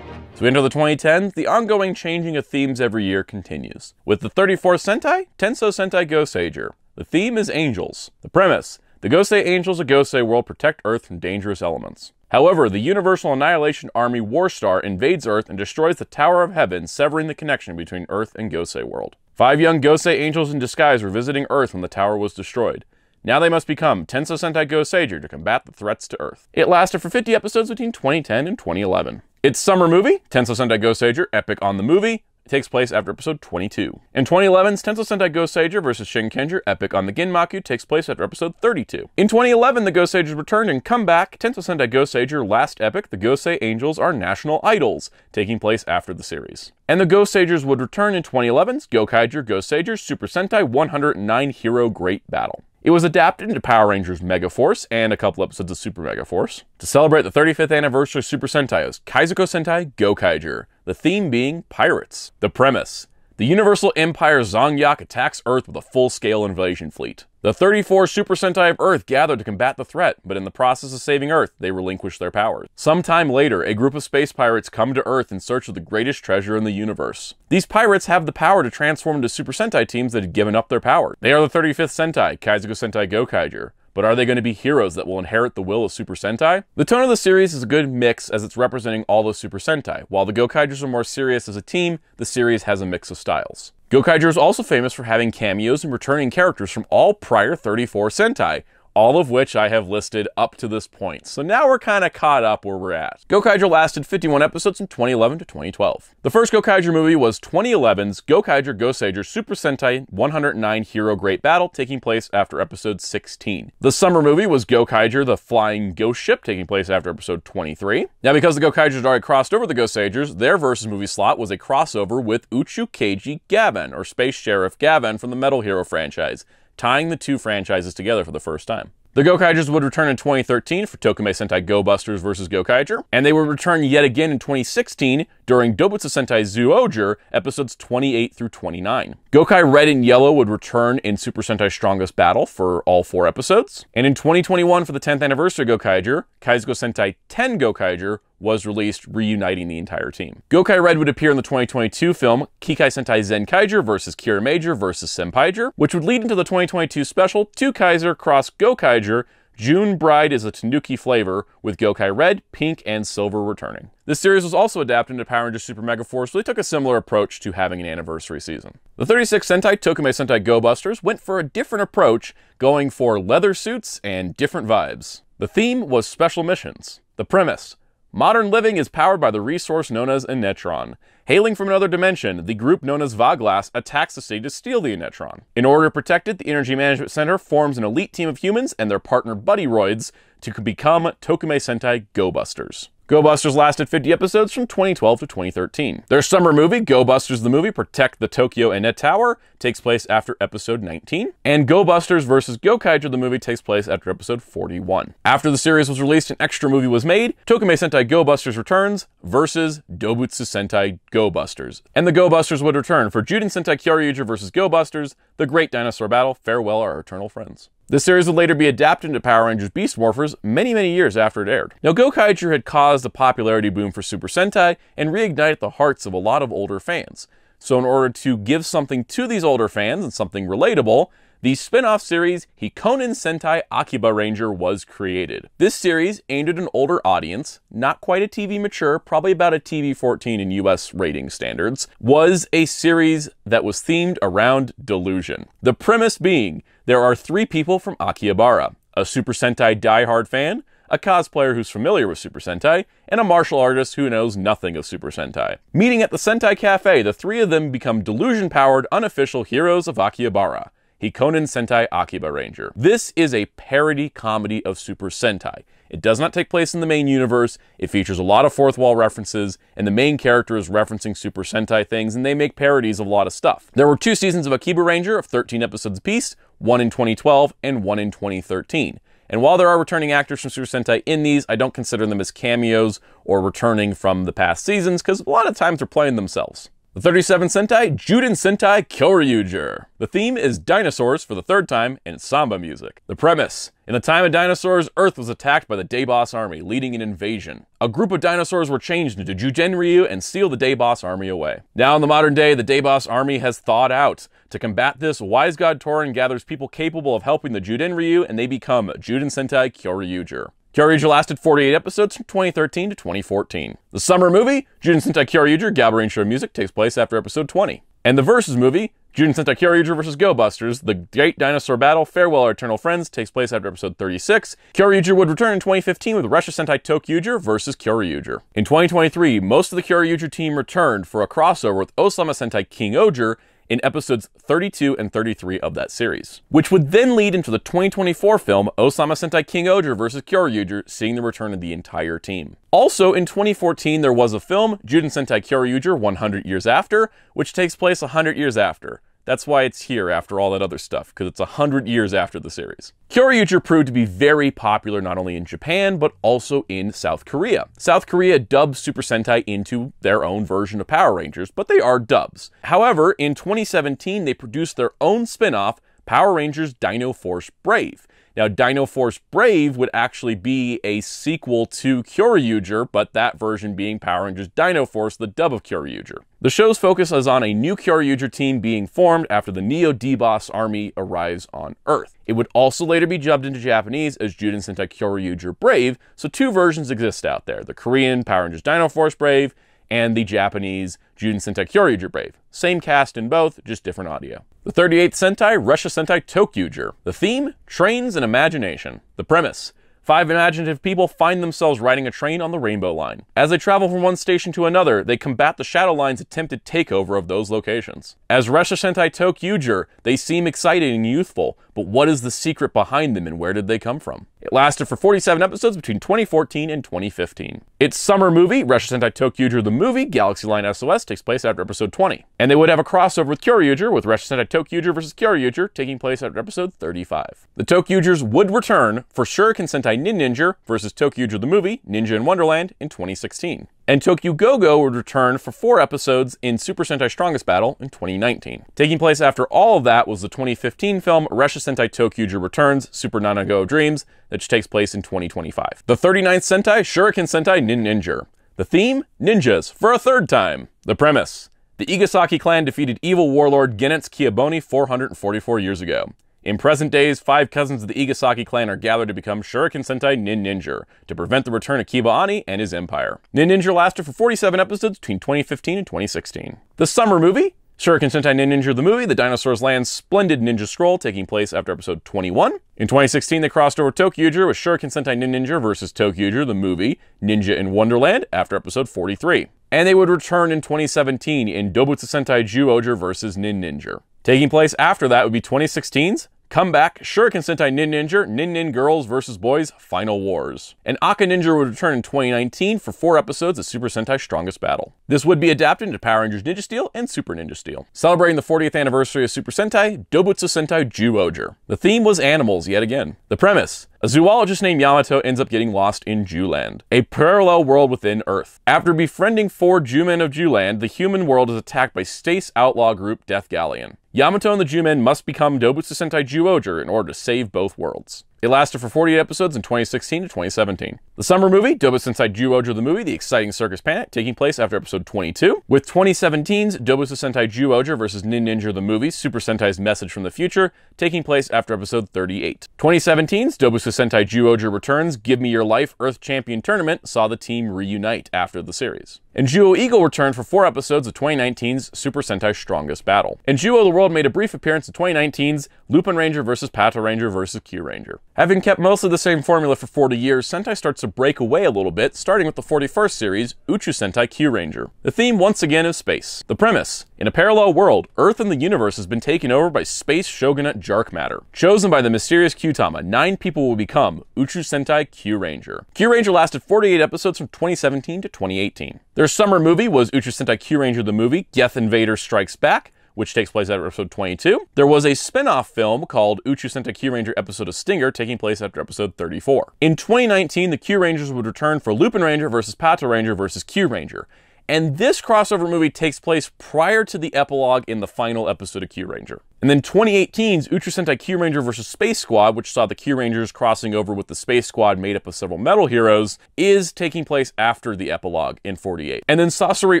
As we enter the 2010s, the ongoing changing of themes every year continues. With the 34th Sentai, Tensou Sentai Goseiger. The theme is angels. The premise, the Gosei angels of Gosei world protect Earth from dangerous elements. However, the Universal Annihilation Army Warstar invades Earth and destroys the Tower of Heaven, severing the connection between Earth and Gosei World. 5 young Gosei angels in disguise were visiting Earth when the tower was destroyed. Now they must become Tensou Sentai Goseiger to combat the threats to Earth. It lasted for 50 episodes between 2010 and 2011. Its summer movie, Tensou Sentai Goseiger Epic on the Movie, takes place after episode 22. In 2011's Tensou Sentai Goseiger vs. Shinkenger Epic on the Ginmaku takes place after episode 32. In 2011, the Goseigers returned and Come Back, Tensou Sentai Goseiger Last Epic, the Gosei Angels are National Idols, taking place after the series. And the Goseigers would return in 2011's Gokaiger Goseiger Super Sentai 109 Hero Great Battle. It was adapted into Power Rangers Megaforce and a couple episodes of Super Megaforce. To celebrate the 35th anniversary of Super Sentai, it was Kaizoku Sentai Gokaiger, the theme being pirates. The premise, the Universal Empire Zongyak attacks Earth with a full-scale invasion fleet. The 34 Super Sentai of Earth gather to combat the threat, but in the process of saving Earth, they relinquish their powers. Sometime later, a group of space pirates come to Earth in search of the greatest treasure in the universe. These pirates have the power to transform into Super Sentai teams that had given up their power. They are the 35th Sentai, Kaizoku Sentai Gokaiger. But are they going to be heroes that will inherit the will of Super Sentai? The tone of the series is a good mix as it's representing all those Super Sentai. While the Gokaigers are more serious as a team, the series has a mix of styles. Gokaiger is also famous for having cameos and returning characters from all prior 34 Sentai, all of which I have listed up to this point. So now we're kind of caught up where we're at. Gokaiger lasted 51 episodes from 2011 to 2012. The first Gokaiger movie was 2011's Gokaiger Goseiger Super Sentai 109 Hero Great Battle, taking place after episode 16. The summer movie was Gokaiger the Flying Ghost Ship, taking place after episode 23. Now because the Gokaigers had already crossed over the Goseigers, their versus movie slot was a crossover with Uchu Keiji Gavan, or Space Sheriff Gavan from the Metal Hero franchise, tying the two franchises together for the first time. The Gokaigers would return in 2013 for Tokumei Sentai Go Busters vs. Gokaiger, and they would return yet again in 2016 during Dobutsu Sentai Zyuohger episodes 28 through 29. Gokai Red and Yellow would return in Super Sentai Strongest Battle for all 4 episodes, and in 2021 for the 10th anniversary of Gokaiger, Kaizoku Sentai 10 Gokaiger was released, reuniting the entire team. Gokai Red would appear in the 2022 film Kikai Sentai Zenkaiger vs. Kiramager vs. Senpaiger, which would lead into the 2022 special Two Kaiser Cross Gokaiger, June Bride is a Tanuki flavor, with Gokai Red, Pink, and Silver returning. This series was also adapted into Power Rangers Super Megaforce, so they took a similar approach to having an anniversary season. The 36th Sentai Tokumei Sentai Go Busters went for a different approach, going for leather suits and different vibes. The theme was special missions. The premise, modern living is powered by the resource known as Anetron. Hailing from another dimension, the group known as Vaglass attacks the city to steal the Anetron. In order to protect it, the Energy Management Center forms an elite team of humans and their partner buddy roids to become Tokumei Sentai Go Busters. Go Busters lasted 50 episodes from 2012 to 2013. Their summer movie, Go Busters the Movie, Protect the Tokyo Annette Tower, takes place after episode 19, and Go Busters vs. Gokaiger the Movie takes place after episode 41. After the series was released, an extra movie was made, Tokumei Sentai Go Busters Returns versus Dobutsu Sentai Go Busters. And the Go Busters would return for Juden Sentai Kyoryuger vs. Go Busters, The Great Dinosaur Battle, Farewell Our Eternal Friends. This series would later be adapted into Power Rangers Beast Morphers many years after it aired. Now, Gokaiger had caused a popularity boom for Super Sentai and reignited the hearts of a lot of older fans. So in order to give something to these older fans and something relatable, the spin-off series Hikonen Sentai Akiba Ranger was created. This series aimed at an older audience, not quite a TV mature, probably about a TV-14 in US rating standards, was a series that was themed around delusion. The premise being, there are three people from Akihabara, a Super Sentai diehard fan, a cosplayer who's familiar with Super Sentai, and a martial artist who knows nothing of Super Sentai. Meeting at the Sentai Cafe, the three of them become delusion-powered, unofficial heroes of Akihabara. Hikonen Sentai Akiba Ranger. This is a parody comedy of Super Sentai. It does not take place in the main universe, it features a lot of fourth wall references, and the main character is referencing Super Sentai things, and they make parodies of a lot of stuff. There were two seasons of Akiba Ranger of 13 episodes apiece, one in 2012 and one in 2013. And while there are returning actors from Super Sentai in these, I don't consider them as cameos or returning from the past seasons, because a lot of times they're playing themselves. The 37th Sentai, Juden Sentai Kyoryuger. The theme is dinosaurs for the third time and samba music. The premise, in the time of dinosaurs, Earth was attacked by the Dayboss army, leading an invasion. A group of dinosaurs were changed into Jugenryu and sealed the Dayboss army away. Now in the modern day, the Dayboss army has thawed out. To combat this, Wise God Torin gathers people capable of helping the Jugenryu, and they become Juden Sentai Kyoryuger. Kyoryuger lasted 48 episodes from 2013 to 2014. The summer movie, Juden Sentai Kyoryuger, Gao Ranger Music, takes place after episode 20. And the versus movie, Juden Sentai Kyoryuger vs. Go Busters, The Great Dinosaur Battle, Farewell Our Eternal Friends, takes place after episode 36. Kyoryuger would return in 2015 with Ressha Sentai ToQger vs. Kyoryuger. In 2023, most of the Kyoryuger team returned for a crossover with Osama Sentai King Oger in episodes 32 and 33 of that series, which would then lead into the 2024 film Osama Sentai King Oger vs. Kyoryuger, seeing the return of the entire team. Also in 2014, there was a film, Juden Sentai Kyoryuger 100 Years After, which takes place 100 years after. That's why it's here after all that other stuff, because it's 100 years after the series. Kyoryuger proved to be very popular not only in Japan, but also in South Korea. South Korea dubbed Super Sentai into their own version of Power Rangers, but they are dubs. However, in 2017, they produced their own spin-off, Power Rangers Dino Force Brave. Now, Dino Force Brave would actually be a sequel to Kyoryuger, but that version being Power Rangers Dino Force, the dub of Kyoryuger. The show's focus is on a new Kyoryuger team being formed after the Neo D-Boss army arrives on Earth. It would also later be dubbed into Japanese as Juden Sentai Kyoryuger Brave, so two versions exist out there, the Korean Power Rangers Dino Force Brave and the Japanese Juden Sentai Kyoryuger Brave. Same cast in both, just different audio. The 38th Sentai, Ressha Sentai ToQger. The theme, trains and imagination. The premise, five imaginative people find themselves riding a train on the Rainbow Line. As they travel from one station to another, they combat the Shadow Line's attempted takeover of those locations. As Ressha Sentai ToQger, they seem exciting and youthful, but what is the secret behind them and where did they come from? It lasted for 47 episodes between 2014 and 2015. Its summer movie, Ressha Sentai ToQger the Movie, Galaxy Line SOS, takes place after episode 20. And they would have a crossover with Kyoryuger, with Ressha Sentai ToQger vs. Kyoryuger taking place after episode 35. The ToQgers would return for Shuriken Sentai Ninninger vs. ToQger the Movie, Ninja in Wonderland, in 2016. And Tokugogo would return for 4 episodes in Super Sentai Strongest Battle in 2019. Taking place after all of that was the 2015 film Ressha Sentai ToQger Returns, Super Nanago Dreams, which takes place in 2025. The 39th Sentai, Shuriken Sentai Ninninger. The theme, ninjas, for a third time. The premise, the Igasaki clan defeated evil warlord Genetsu Kiyobone 444 years ago. In present days, 5 cousins of the Igasaki clan are gathered to become Shuriken Sentai Ninninger to prevent the return of Kiba-Ani and his empire. Ninninger lasted for 47 episodes between 2015 and 2016. The summer movie, Shuriken Sentai Ninninger the Movie, The Dinosaurs Land's Splendid Ninja Scroll, taking place after episode 21. In 2016, they crossed over Tokuger with Shuriken Sentai Ninninger vs. Tokuger the Movie, Ninja in Wonderland, after episode 43. And they would return in 2017 in Dobutsu Sentai Zyuohger vs. Ninninger. Taking place after that would be 2016's Comeback, Shuriken Sentai Ninninger, Ninnin Girls vs. Boys, Final Wars. And Aka Ninja would return in 2019 for 4 episodes of Super Sentai Strongest Battle. This would be adapted into Power Rangers Ninja Steel and Super Ninja Steel. Celebrating the 40th anniversary of Super Sentai, Dobutsu Sentai Zyuohger. The theme was animals yet again. The premise: a zoologist named Yamato ends up getting lost in Juland, a parallel world within Earth. After befriending 4 Jumen of Juland, the human world is attacked by Stace outlaw group Death Galleon. Yamato and the Jumen must become Dobutsu Sentai Zyuohger in order to save both worlds. It lasted for 48 episodes in 2016 to 2017. The summer movie, Dobutsu Sentai Zyuohger the Movie, The Exciting Circus Panic, taking place after episode 22, with 2017's Dobutsu Sentai Zyuohger vs. Ninninger the Movie, Super Sentai's Message from the Future, taking place after episode 38. 2017's Dobutsu Sentai Zyuohger Returns, Give Me Your Life Earth Champion Tournament saw the team reunite after the series. And Zyuo Eagle returned for 4 episodes of 2019's Super Sentai Strongest Battle. And Zyuo the World made a brief appearance in 2019's Lupin Ranger vs. Pato Ranger vs. Q Ranger. Having kept mostly the same formula for 40 years, Sentai starts to break away a little bit, starting with the 41st series, Uchu Sentai Kyoryuger. The theme once again is space. The premise: in a parallel world, Earth and the universe has been taken over by space shogunate Jark matter. Chosen by the mysterious Kyutama, 9 people will become Uchu Sentai Kyoryuger. Kyoryuger lasted 48 episodes from 2017 to 2018. Their summer movie was Uchu Sentai Kyoryuger the Movie, Geth Invader Strikes Back, which takes place after episode 22. There was a spin-off film called Uchu Sentai Kyoryuger Episode of Stinger, taking place after episode 34. In 2019, the Kyorangers would return for Lupin Ranger vs. Pato Ranger vs. Kyoranger, and this crossover movie takes place prior to the epilogue in the final episode of Kyoranger. And then 2018's Uchu Sentai Kyoryuger vs. Space Squad, which saw the Kyorangers crossing over with the Space Squad made up of several Metal Heroes, is taking place after the epilogue in 48. And then Sasori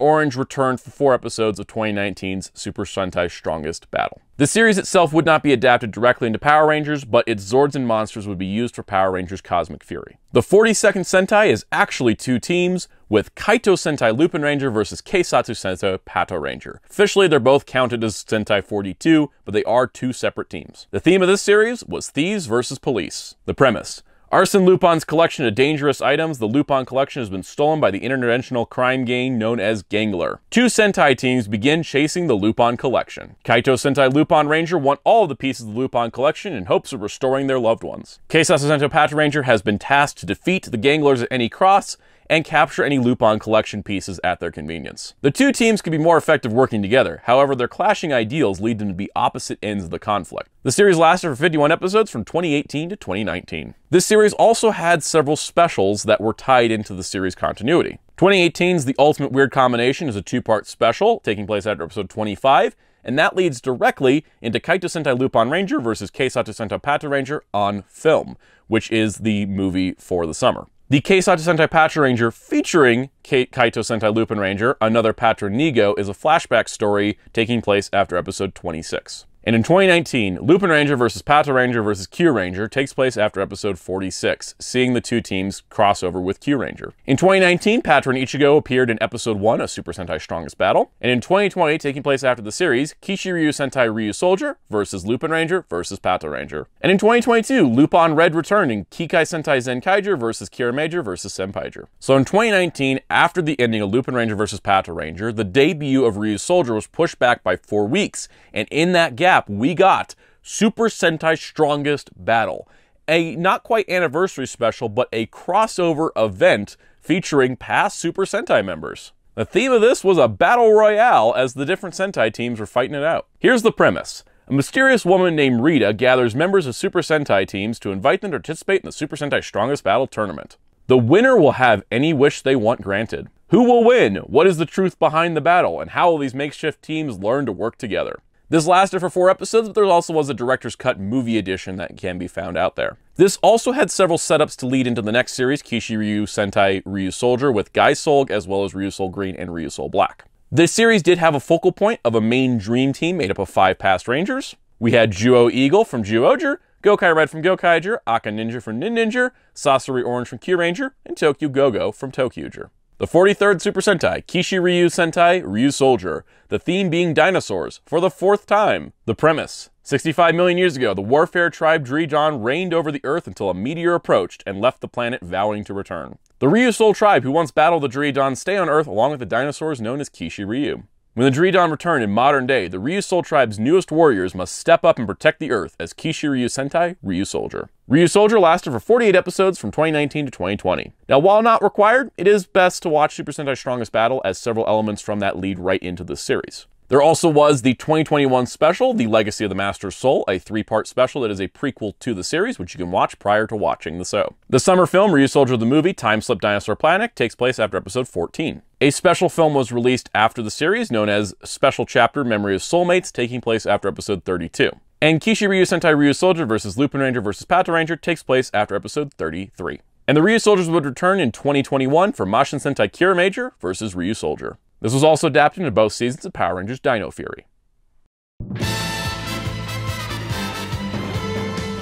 Orange returned for 4 episodes of 2019's Super Sentai Strongest Battle. The series itself would not be adapted directly into Power Rangers, but its Zords and Monsters would be used for Power Rangers Cosmic Fury. The 42nd Sentai is actually 2 teams, with Kaito Sentai Lupin Ranger versus Keisatsu Sentai Pato Ranger. Officially, they're both counted as Sentai 42, but they are 2 separate teams. The theme of this series was Thieves versus Police. The premise: Arsène Lupin's collection of dangerous items, the Lupin collection, has been stolen by the international crime gang known as Gangler. 2 Sentai teams begin chasing the Lupin collection. Kaito Sentai Lupin Ranger want all of the pieces of the Lupin collection in hopes of restoring their loved ones. Keisatsu Sentai Pato Ranger has been tasked to defeat the Ganglers at any cost and capture any Lupin collection pieces at their convenience. The 2 teams could be more effective working together, however their clashing ideals lead them to be opposite ends of the conflict. The series lasted for 51 episodes from 2018 to 2019. This series also had several specials that were tied into the series continuity. 2018's The Ultimate Weird Combination is a 2-part special, taking place after episode 25, and that leads directly into Kaito Sentai Lupin Ranger versus Keisatsu Sentai Pato Ranger on film, which is the movie for the summer. The Keisatsu Sentai Pato Ranger featuring Kaito Sentai Lupin Ranger, Another Pato Nego, is a flashback story taking place after episode 26. And in 2019, Lupin Ranger vs. Pato Ranger vs. Kyoryuger takes place after episode 46, seeing the 2 teams cross over with Kyoryuger. In 2019, Pato and Ichigo appeared in episode 1 of Super Sentai Strongest Battle, and in 2020, taking place after the series, Kishiryu Sentai Ryusoulger vs. Lupin Ranger vs. Pato Ranger. And in 2022, Lupin Red returning, Kikai Sentai Zenkaiger vs. Kiramager vs. Senpaiger. So in 2019, after the ending of Lupin Ranger vs. Pato Ranger, the debut of Ryusoulger was pushed back by 4 weeks, and in that gap, we got Super Sentai Strongest Battle, a not quite anniversary special, but a crossover event featuring past Super Sentai members. The theme of this was a battle royale as the different Sentai teams were fighting it out. Here's the premise. A mysterious woman named Rita gathers members of Super Sentai teams to invite them to participate in the Super Sentai Strongest Battle tournament. The winner will have any wish they want granted. Who will win? What is the truth behind the battle? And how will these makeshift teams learn to work together? This lasted for 4 episodes, but there also was a director's cut movie edition that can be found out there. This also had several setups to lead into the next series, Kishiryu Sentai Ryusoulger, with Gaisolg as well as Ryusoul Green and Ryusoul Black. This series did have a focal point of a main dream team made up of 5 past Rangers. We had Zyuo Eagle from Zyuohger, Gokai Red from Gokaiger, Aka Ninja from Ninninger, Sasori Orange from Kyoryuger, and Tokyu Gogo from Tokyuger. The 43rd Super Sentai, Kishiryu Sentai Ryusoulger, the theme being dinosaurs, for the 4th time. The premise: 65 million years ago, the warfare tribe Drijon reigned over the Earth until a meteor approached and left the planet vowing to return. The Ryusoul tribe who once battled the Drijon stay on Earth along with the dinosaurs known as Kishiryu. When the Jiridan return in modern day, the Ryusoul tribe's newest warriors must step up and protect the earth as Kishiryu Sentai Ryusoulger. Ryusoulger lasted for 48 episodes from 2019 to 2020. Now, while not required, it is best to watch Super Sentai Strongest Battle as several elements from that lead right into this series. There also was the 2021 special, The Legacy of the Master's Soul, a three-part special that is a prequel to the series, which you can watch prior to watching the show. The summer film, Ryusoulger the Movie, Time Slip Dinosaur Planet, takes place after episode 14. A special film was released after the series, known as Special Chapter Memory of Soulmates, taking place after episode 32. And Kishiryu Sentai Ryusoulger vs. Lupin Ranger vs. Pato Ranger takes place after episode 33. And the Ryusoulgers would return in 2021 for Mashin Sentai Kiramager vs. Ryusoulger. This was also adapted into both seasons of Power Rangers Dino Fury.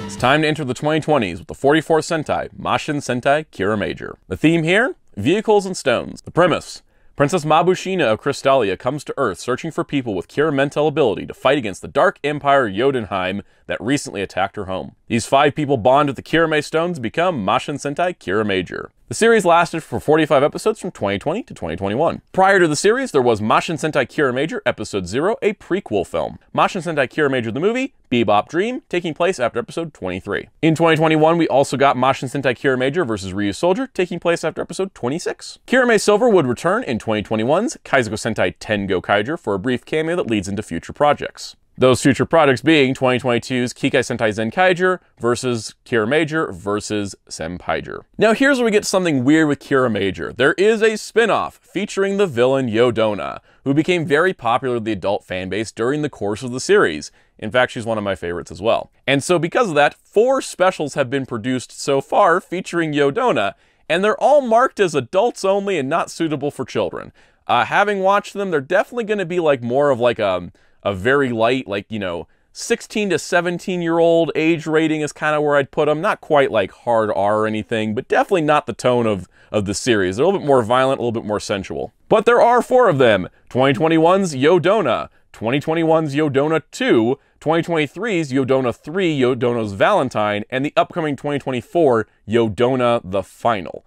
It's time to enter the 2020s with the 44th Sentai, Mashin Sentai Kiramager. The theme here? Vehicles and stones. The premise? Princess Mabushina of Crystallia comes to Earth searching for people with Kira Mental ability to fight against the Dark Empire Jotunheim that recently attacked her home. These five people bond with the Kirame stones and become Mashin Sentai Kiramager. The series lasted for 45 episodes from 2020 to 2021. Prior to the series, there was Mashin Sentai Kiramager Episode 0, a prequel film. Mashin Sentai Kiramager the Movie, Bebop Dream, taking place after episode 23. In 2021, we also got Mashin Sentai Kiramager vs. Ryusoulger, taking place after episode 26. Kirame Silver would return in 2021's Kaizoku Sentai 10 Gokaiger for a brief cameo that leads into future projects. Those future products being 2022's Kikai Sentai Zenkaiger versus Kiramager versus Senpaiger. Now here's where we get something weird with Kiramager. There is a spin-off featuring the villain Yodona, who became very popular with the adult fanbase during the course of the series. In fact, she's one of my favorites as well. And so because of that, 4 specials have been produced so far featuring Yodona, and they're all marked as adults only and not suitable for children. Having watched them, they're definitely going to be like more of like a very light, like, you know, 16 to 17-year-old age rating is kind of where I'd put them. Not quite like hard R or anything, but definitely not the tone of the series. They're a little bit more violent, a little bit more sensual. But there are 4 of them. 2021's Yodona, 2021's Yodona 2, 2023's Yodona 3, Yodona's Valentine, and the upcoming 2024 Yodona the Final.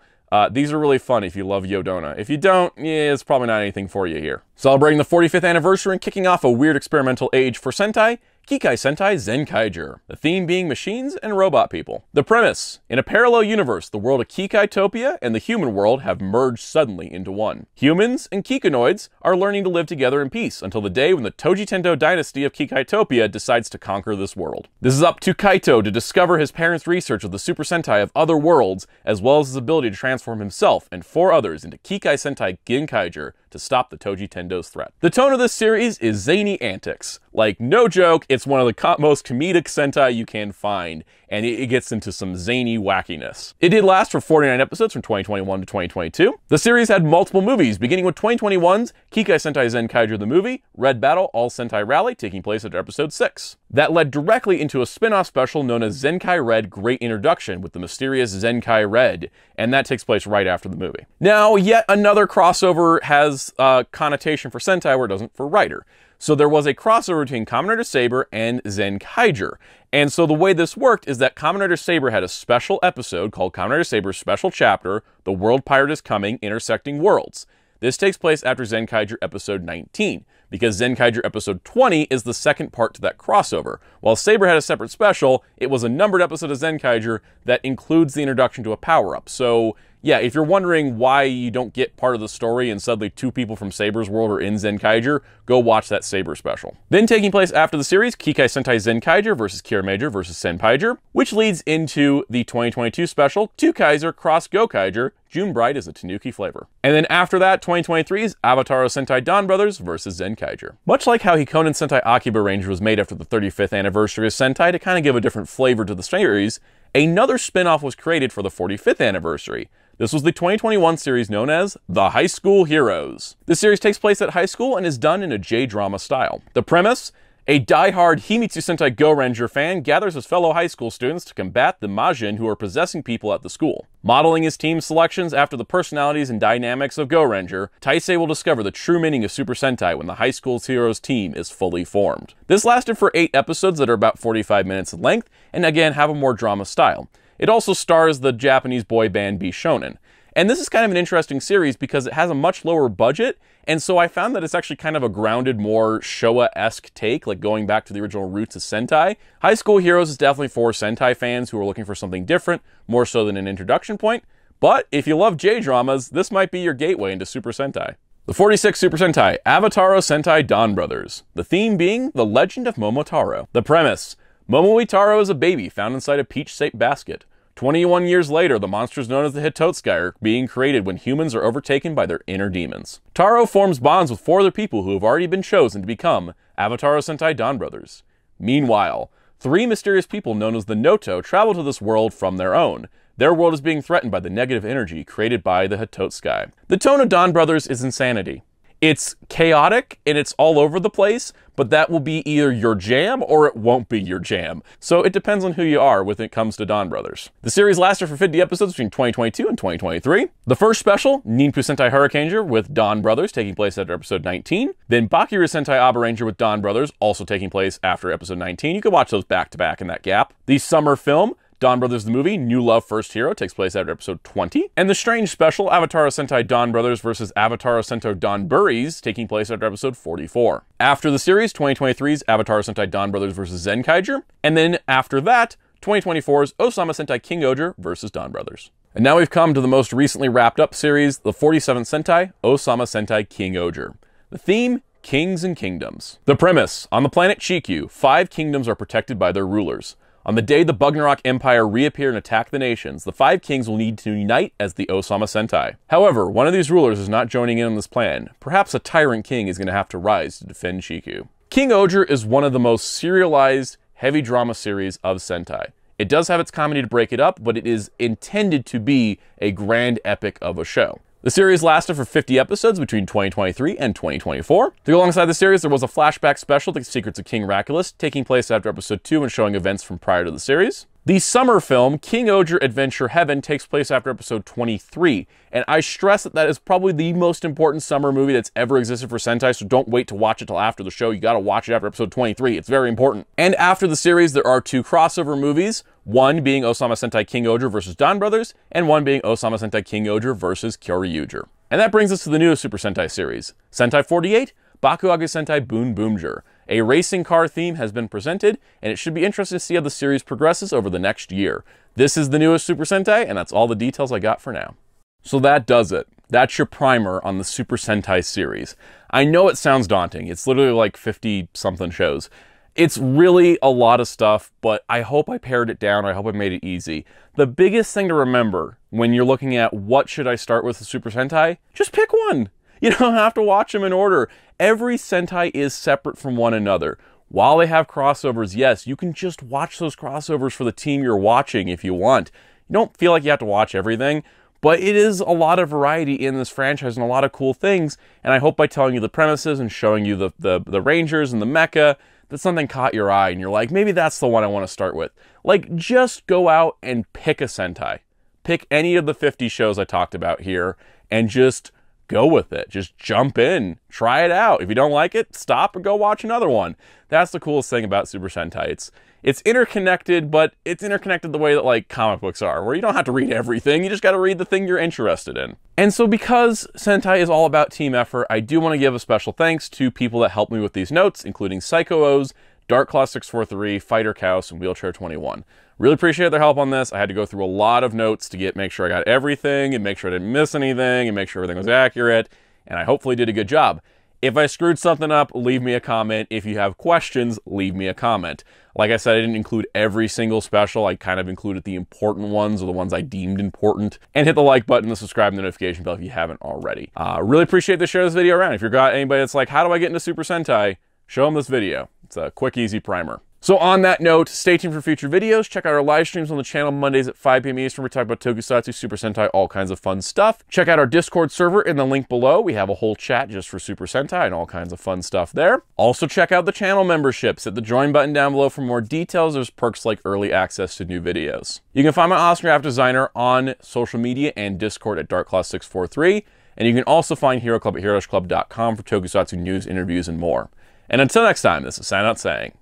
These are really fun if you love Yodona. If you don't, yeah, it's probably not anything for you here. Celebrating the 45th anniversary and kicking off a weird experimental age for Sentai, Kikai Sentai Zenkaiger, the theme being machines and robot people. The premise, in a parallel universe, the world of Kikaitopia and the human world have merged suddenly into one. Humans and Kikanoids are learning to live together in peace until the day when the Toji Tendo dynasty of Kikaitopia decides to conquer this world. This is up to Kaito to discover his parents' research of the Super Sentai of other worlds, as well as his ability to transform himself and 4 others into Kikai Sentai Ginkaiger to stop the Toji Tendo's threat. The tone of this series is zany antics. Like, no joke, it's one of the most comedic Sentai you can find, and it gets into some zany wackiness. It did last for 49 episodes from 2021 to 2022. The series had multiple movies, beginning with 2021's Kikai Sentai Zenkaiger the Movie, Red Battle All Sentai Rally, taking place at episode 6. That led directly into a spin-off special known as Zenkai Red Great Introduction with the mysterious Zenkai Red, and that takes place right after the movie. Now, yet another crossover has a connotation for Sentai where it doesn't for Rider. So there was a crossover between Kamen Rider Saber and Zenkaiger. And so the way this worked is that Kamen Rider Saber had a special episode called Kamen Rider Saber's Special Chapter, The World Pirate is Coming, Intersecting Worlds. This takes place after Zenkaiger episode 19, because Zenkaiger episode 20 is the second part to that crossover. While Saber had a separate special, it was a numbered episode of Zenkaiger that includes the introduction to a power-up. So yeah, if you're wondering why you don't get part of the story and suddenly 2 people from Saber's world are in Zenkaiger, go watch that Saber special. Then taking place after the series, Kikai Sentai Zenkaiger vs. Kiramager vs. Senpaiger, which leads into the 2022 special, Two Kaiser Cross Gokaiger, June Bright is a Tanuki flavor. And then after that, 2023's Avataro Sentai Dawn Brothers vs. Zenkaiger. Much like how Hikonen Sentai Akiba Ranger was made after the 35th anniversary of Sentai to kind of give a different flavor to the series, another spin-off was created for the 45th anniversary. This was the 2021 series known as The High School Heroes. This series takes place at high school and is done in a J-drama style. The premise? A die-hard Himitsu Sentai Go Ranger fan gathers his fellow high school students to combat the Majin who are possessing people at the school. Modeling his team selections after the personalities and dynamics of Go Ranger, Taisei will discover the true meaning of Super Sentai when the high school heroes team is fully formed. This lasted for 8 episodes that are about 45 minutes in length and again have a more drama style. It also stars the Japanese boy band Bishonen. And this is kind of an interesting series because it has a much lower budget, and so I found that it's actually kind of a grounded, more Showa-esque take, like going back to the original roots of Sentai. High School Heroes is definitely for Sentai fans who are looking for something different, more so than an introduction point, but if you love J-dramas, this might be your gateway into Super Sentai. The 46th Super Sentai, Avataro Sentai Dawn Brothers. The theme being the legend of Momotaro. The premise, Momoitaro is a baby found inside a peach-shaped basket. 21 years later, the monsters known as the Hitotsukai are being created when humans are overtaken by their inner demons. Taro forms bonds with 4 other people who have already been chosen to become Avataro Sentai Dawn Brothers. Meanwhile, 3 mysterious people known as the Noto travel to this world from their own. Their world is being threatened by the negative energy created by the Hitotsukai. The tone of Dawn Brothers is insanity. It's chaotic and it's all over the place, but that will be either your jam or it won't be your jam. So it depends on who you are when it comes to Dawn Brothers. The series lasted for 50 episodes between 2022 and 2023. The first special, Ninpu Sentai Hurricaneer with Dawn Brothers, taking place after episode 19. Then Bakiru Sentai Abaranger with Dawn Brothers, also taking place after episode 19. You can watch those back to back in that gap. The summer film, Dawn Brothers the Movie, New Love First Hero, takes place after episode 20. And the strange special, Avataro Sentai Dawn Brothers vs. Avataro Sentai Dawn Buries, taking place after episode 44. After the series, 2023's Avataro Sentai Dawn Brothers vs. Zenkaiger. And then after that, 2024's Osama Sentai King Oger vs. Dawn Brothers. And now we've come to the most recently wrapped up series, the 47th Sentai, Osama Sentai King Oger. The theme, Kings and Kingdoms. The premise, on the planet Chikyu, 5 kingdoms are protected by their rulers. On the day the Bugnarok Empire reappear and attack the nations, the 5 kings will need to unite as the Osama Sentai. However, one of these rulers is not joining in on this plan. Perhaps a tyrant king is going to have to rise to defend Chikyu. King Oger is one of the most serialized, heavy drama series of Sentai. It does have its comedy to break it up, but it is intended to be a grand epic of a show. The series lasted for 50 episodes between 2023 and 2024. To go alongside the series, there was a flashback special, The Secrets of King Raculus, taking place after episode 2 and showing events from prior to the series. The summer film, King Oger Adventure Heaven, takes place after episode 23. And I stress that that is probably the most important summer movie that's ever existed for Sentai, so don't wait to watch it till after the show. You gotta watch it after episode 23. It's very important. And after the series, there are 2 crossover movies. One being Osama Sentai King Oger vs. Dawn Brothers, and one being Osama Sentai King Oger vs. Kyoryuger. And that brings us to the newest Super Sentai series, Sentai 48, Bakuage Sentai Boom Boomger. A racing car theme has been presented, and it should be interesting to see how the series progresses over the next year. This is the newest Super Sentai, and that's all the details I got for now. So that does it. That's your primer on the Super Sentai series. I know it sounds daunting. It's literally like 50-something shows. It's really a lot of stuff, but I hope I pared it down. I hope I made it easy. The biggest thing to remember when you're looking at what should I start with the Super Sentai, just pick one. You don't have to watch them in order. Every Sentai is separate from one another. While they have crossovers, yes, you can just watch those crossovers for the team you're watching if you want. You don't feel like you have to watch everything, but it is a lot of variety in this franchise and a lot of cool things, and I hope by telling you the premises and showing you the Rangers and the mecha, that something caught your eye and you're like, maybe that's the one I want to start with. Like, just go out and pick a Sentai. Pick any of the 50 shows I talked about here and just go with it. Just jump in. Try it out. If you don't like it, stop and go watch another one. That's the coolest thing about Super Sentai. It's interconnected, but it's interconnected the way that, like, comic books are, where you don't have to read everything. You just got to read the thing you're interested in. And so because Sentai is all about team effort, I do want to give a special thanks to people that helped me with these notes, including Psycho-O's, Dark Claw 643, Fighter Cows, and Wheelchair 21. Really appreciate their help on this. I had to go through a lot of notes to make sure I got everything and make sure I didn't miss anything and make sure everything was accurate, and I hopefully did a good job. If I screwed something up, leave me a comment. If you have questions, leave me a comment. Like I said, I didn't include every single special. I kind of included the important ones or the ones I deemed important. And hit the like button, the subscribe, and the notification bell if you haven't already. Really appreciate the share this video around. If you've got anybody that's like, how do I get into Super Sentai? Show them this video. It's a quick, easy primer. So on that note, stay tuned for future videos. Check out our live streams on the channel Mondays at 5 p.m. Eastern. We're talking about Tokusatsu, Super Sentai, all kinds of fun stuff. Check out our Discord server in the link below. We have a whole chat just for Super Sentai and all kinds of fun stuff there. Also check out the channel memberships. Hit the join button down below for more details. There's perks like early access to new videos. You can find my awesome graphic designer on social media and Discord at DarkClaw643. And you can also find Hero Club at HeroesClub.com for Tokusatsu news, interviews, and more. And until next time, this is Sign Out saying,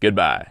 goodbye.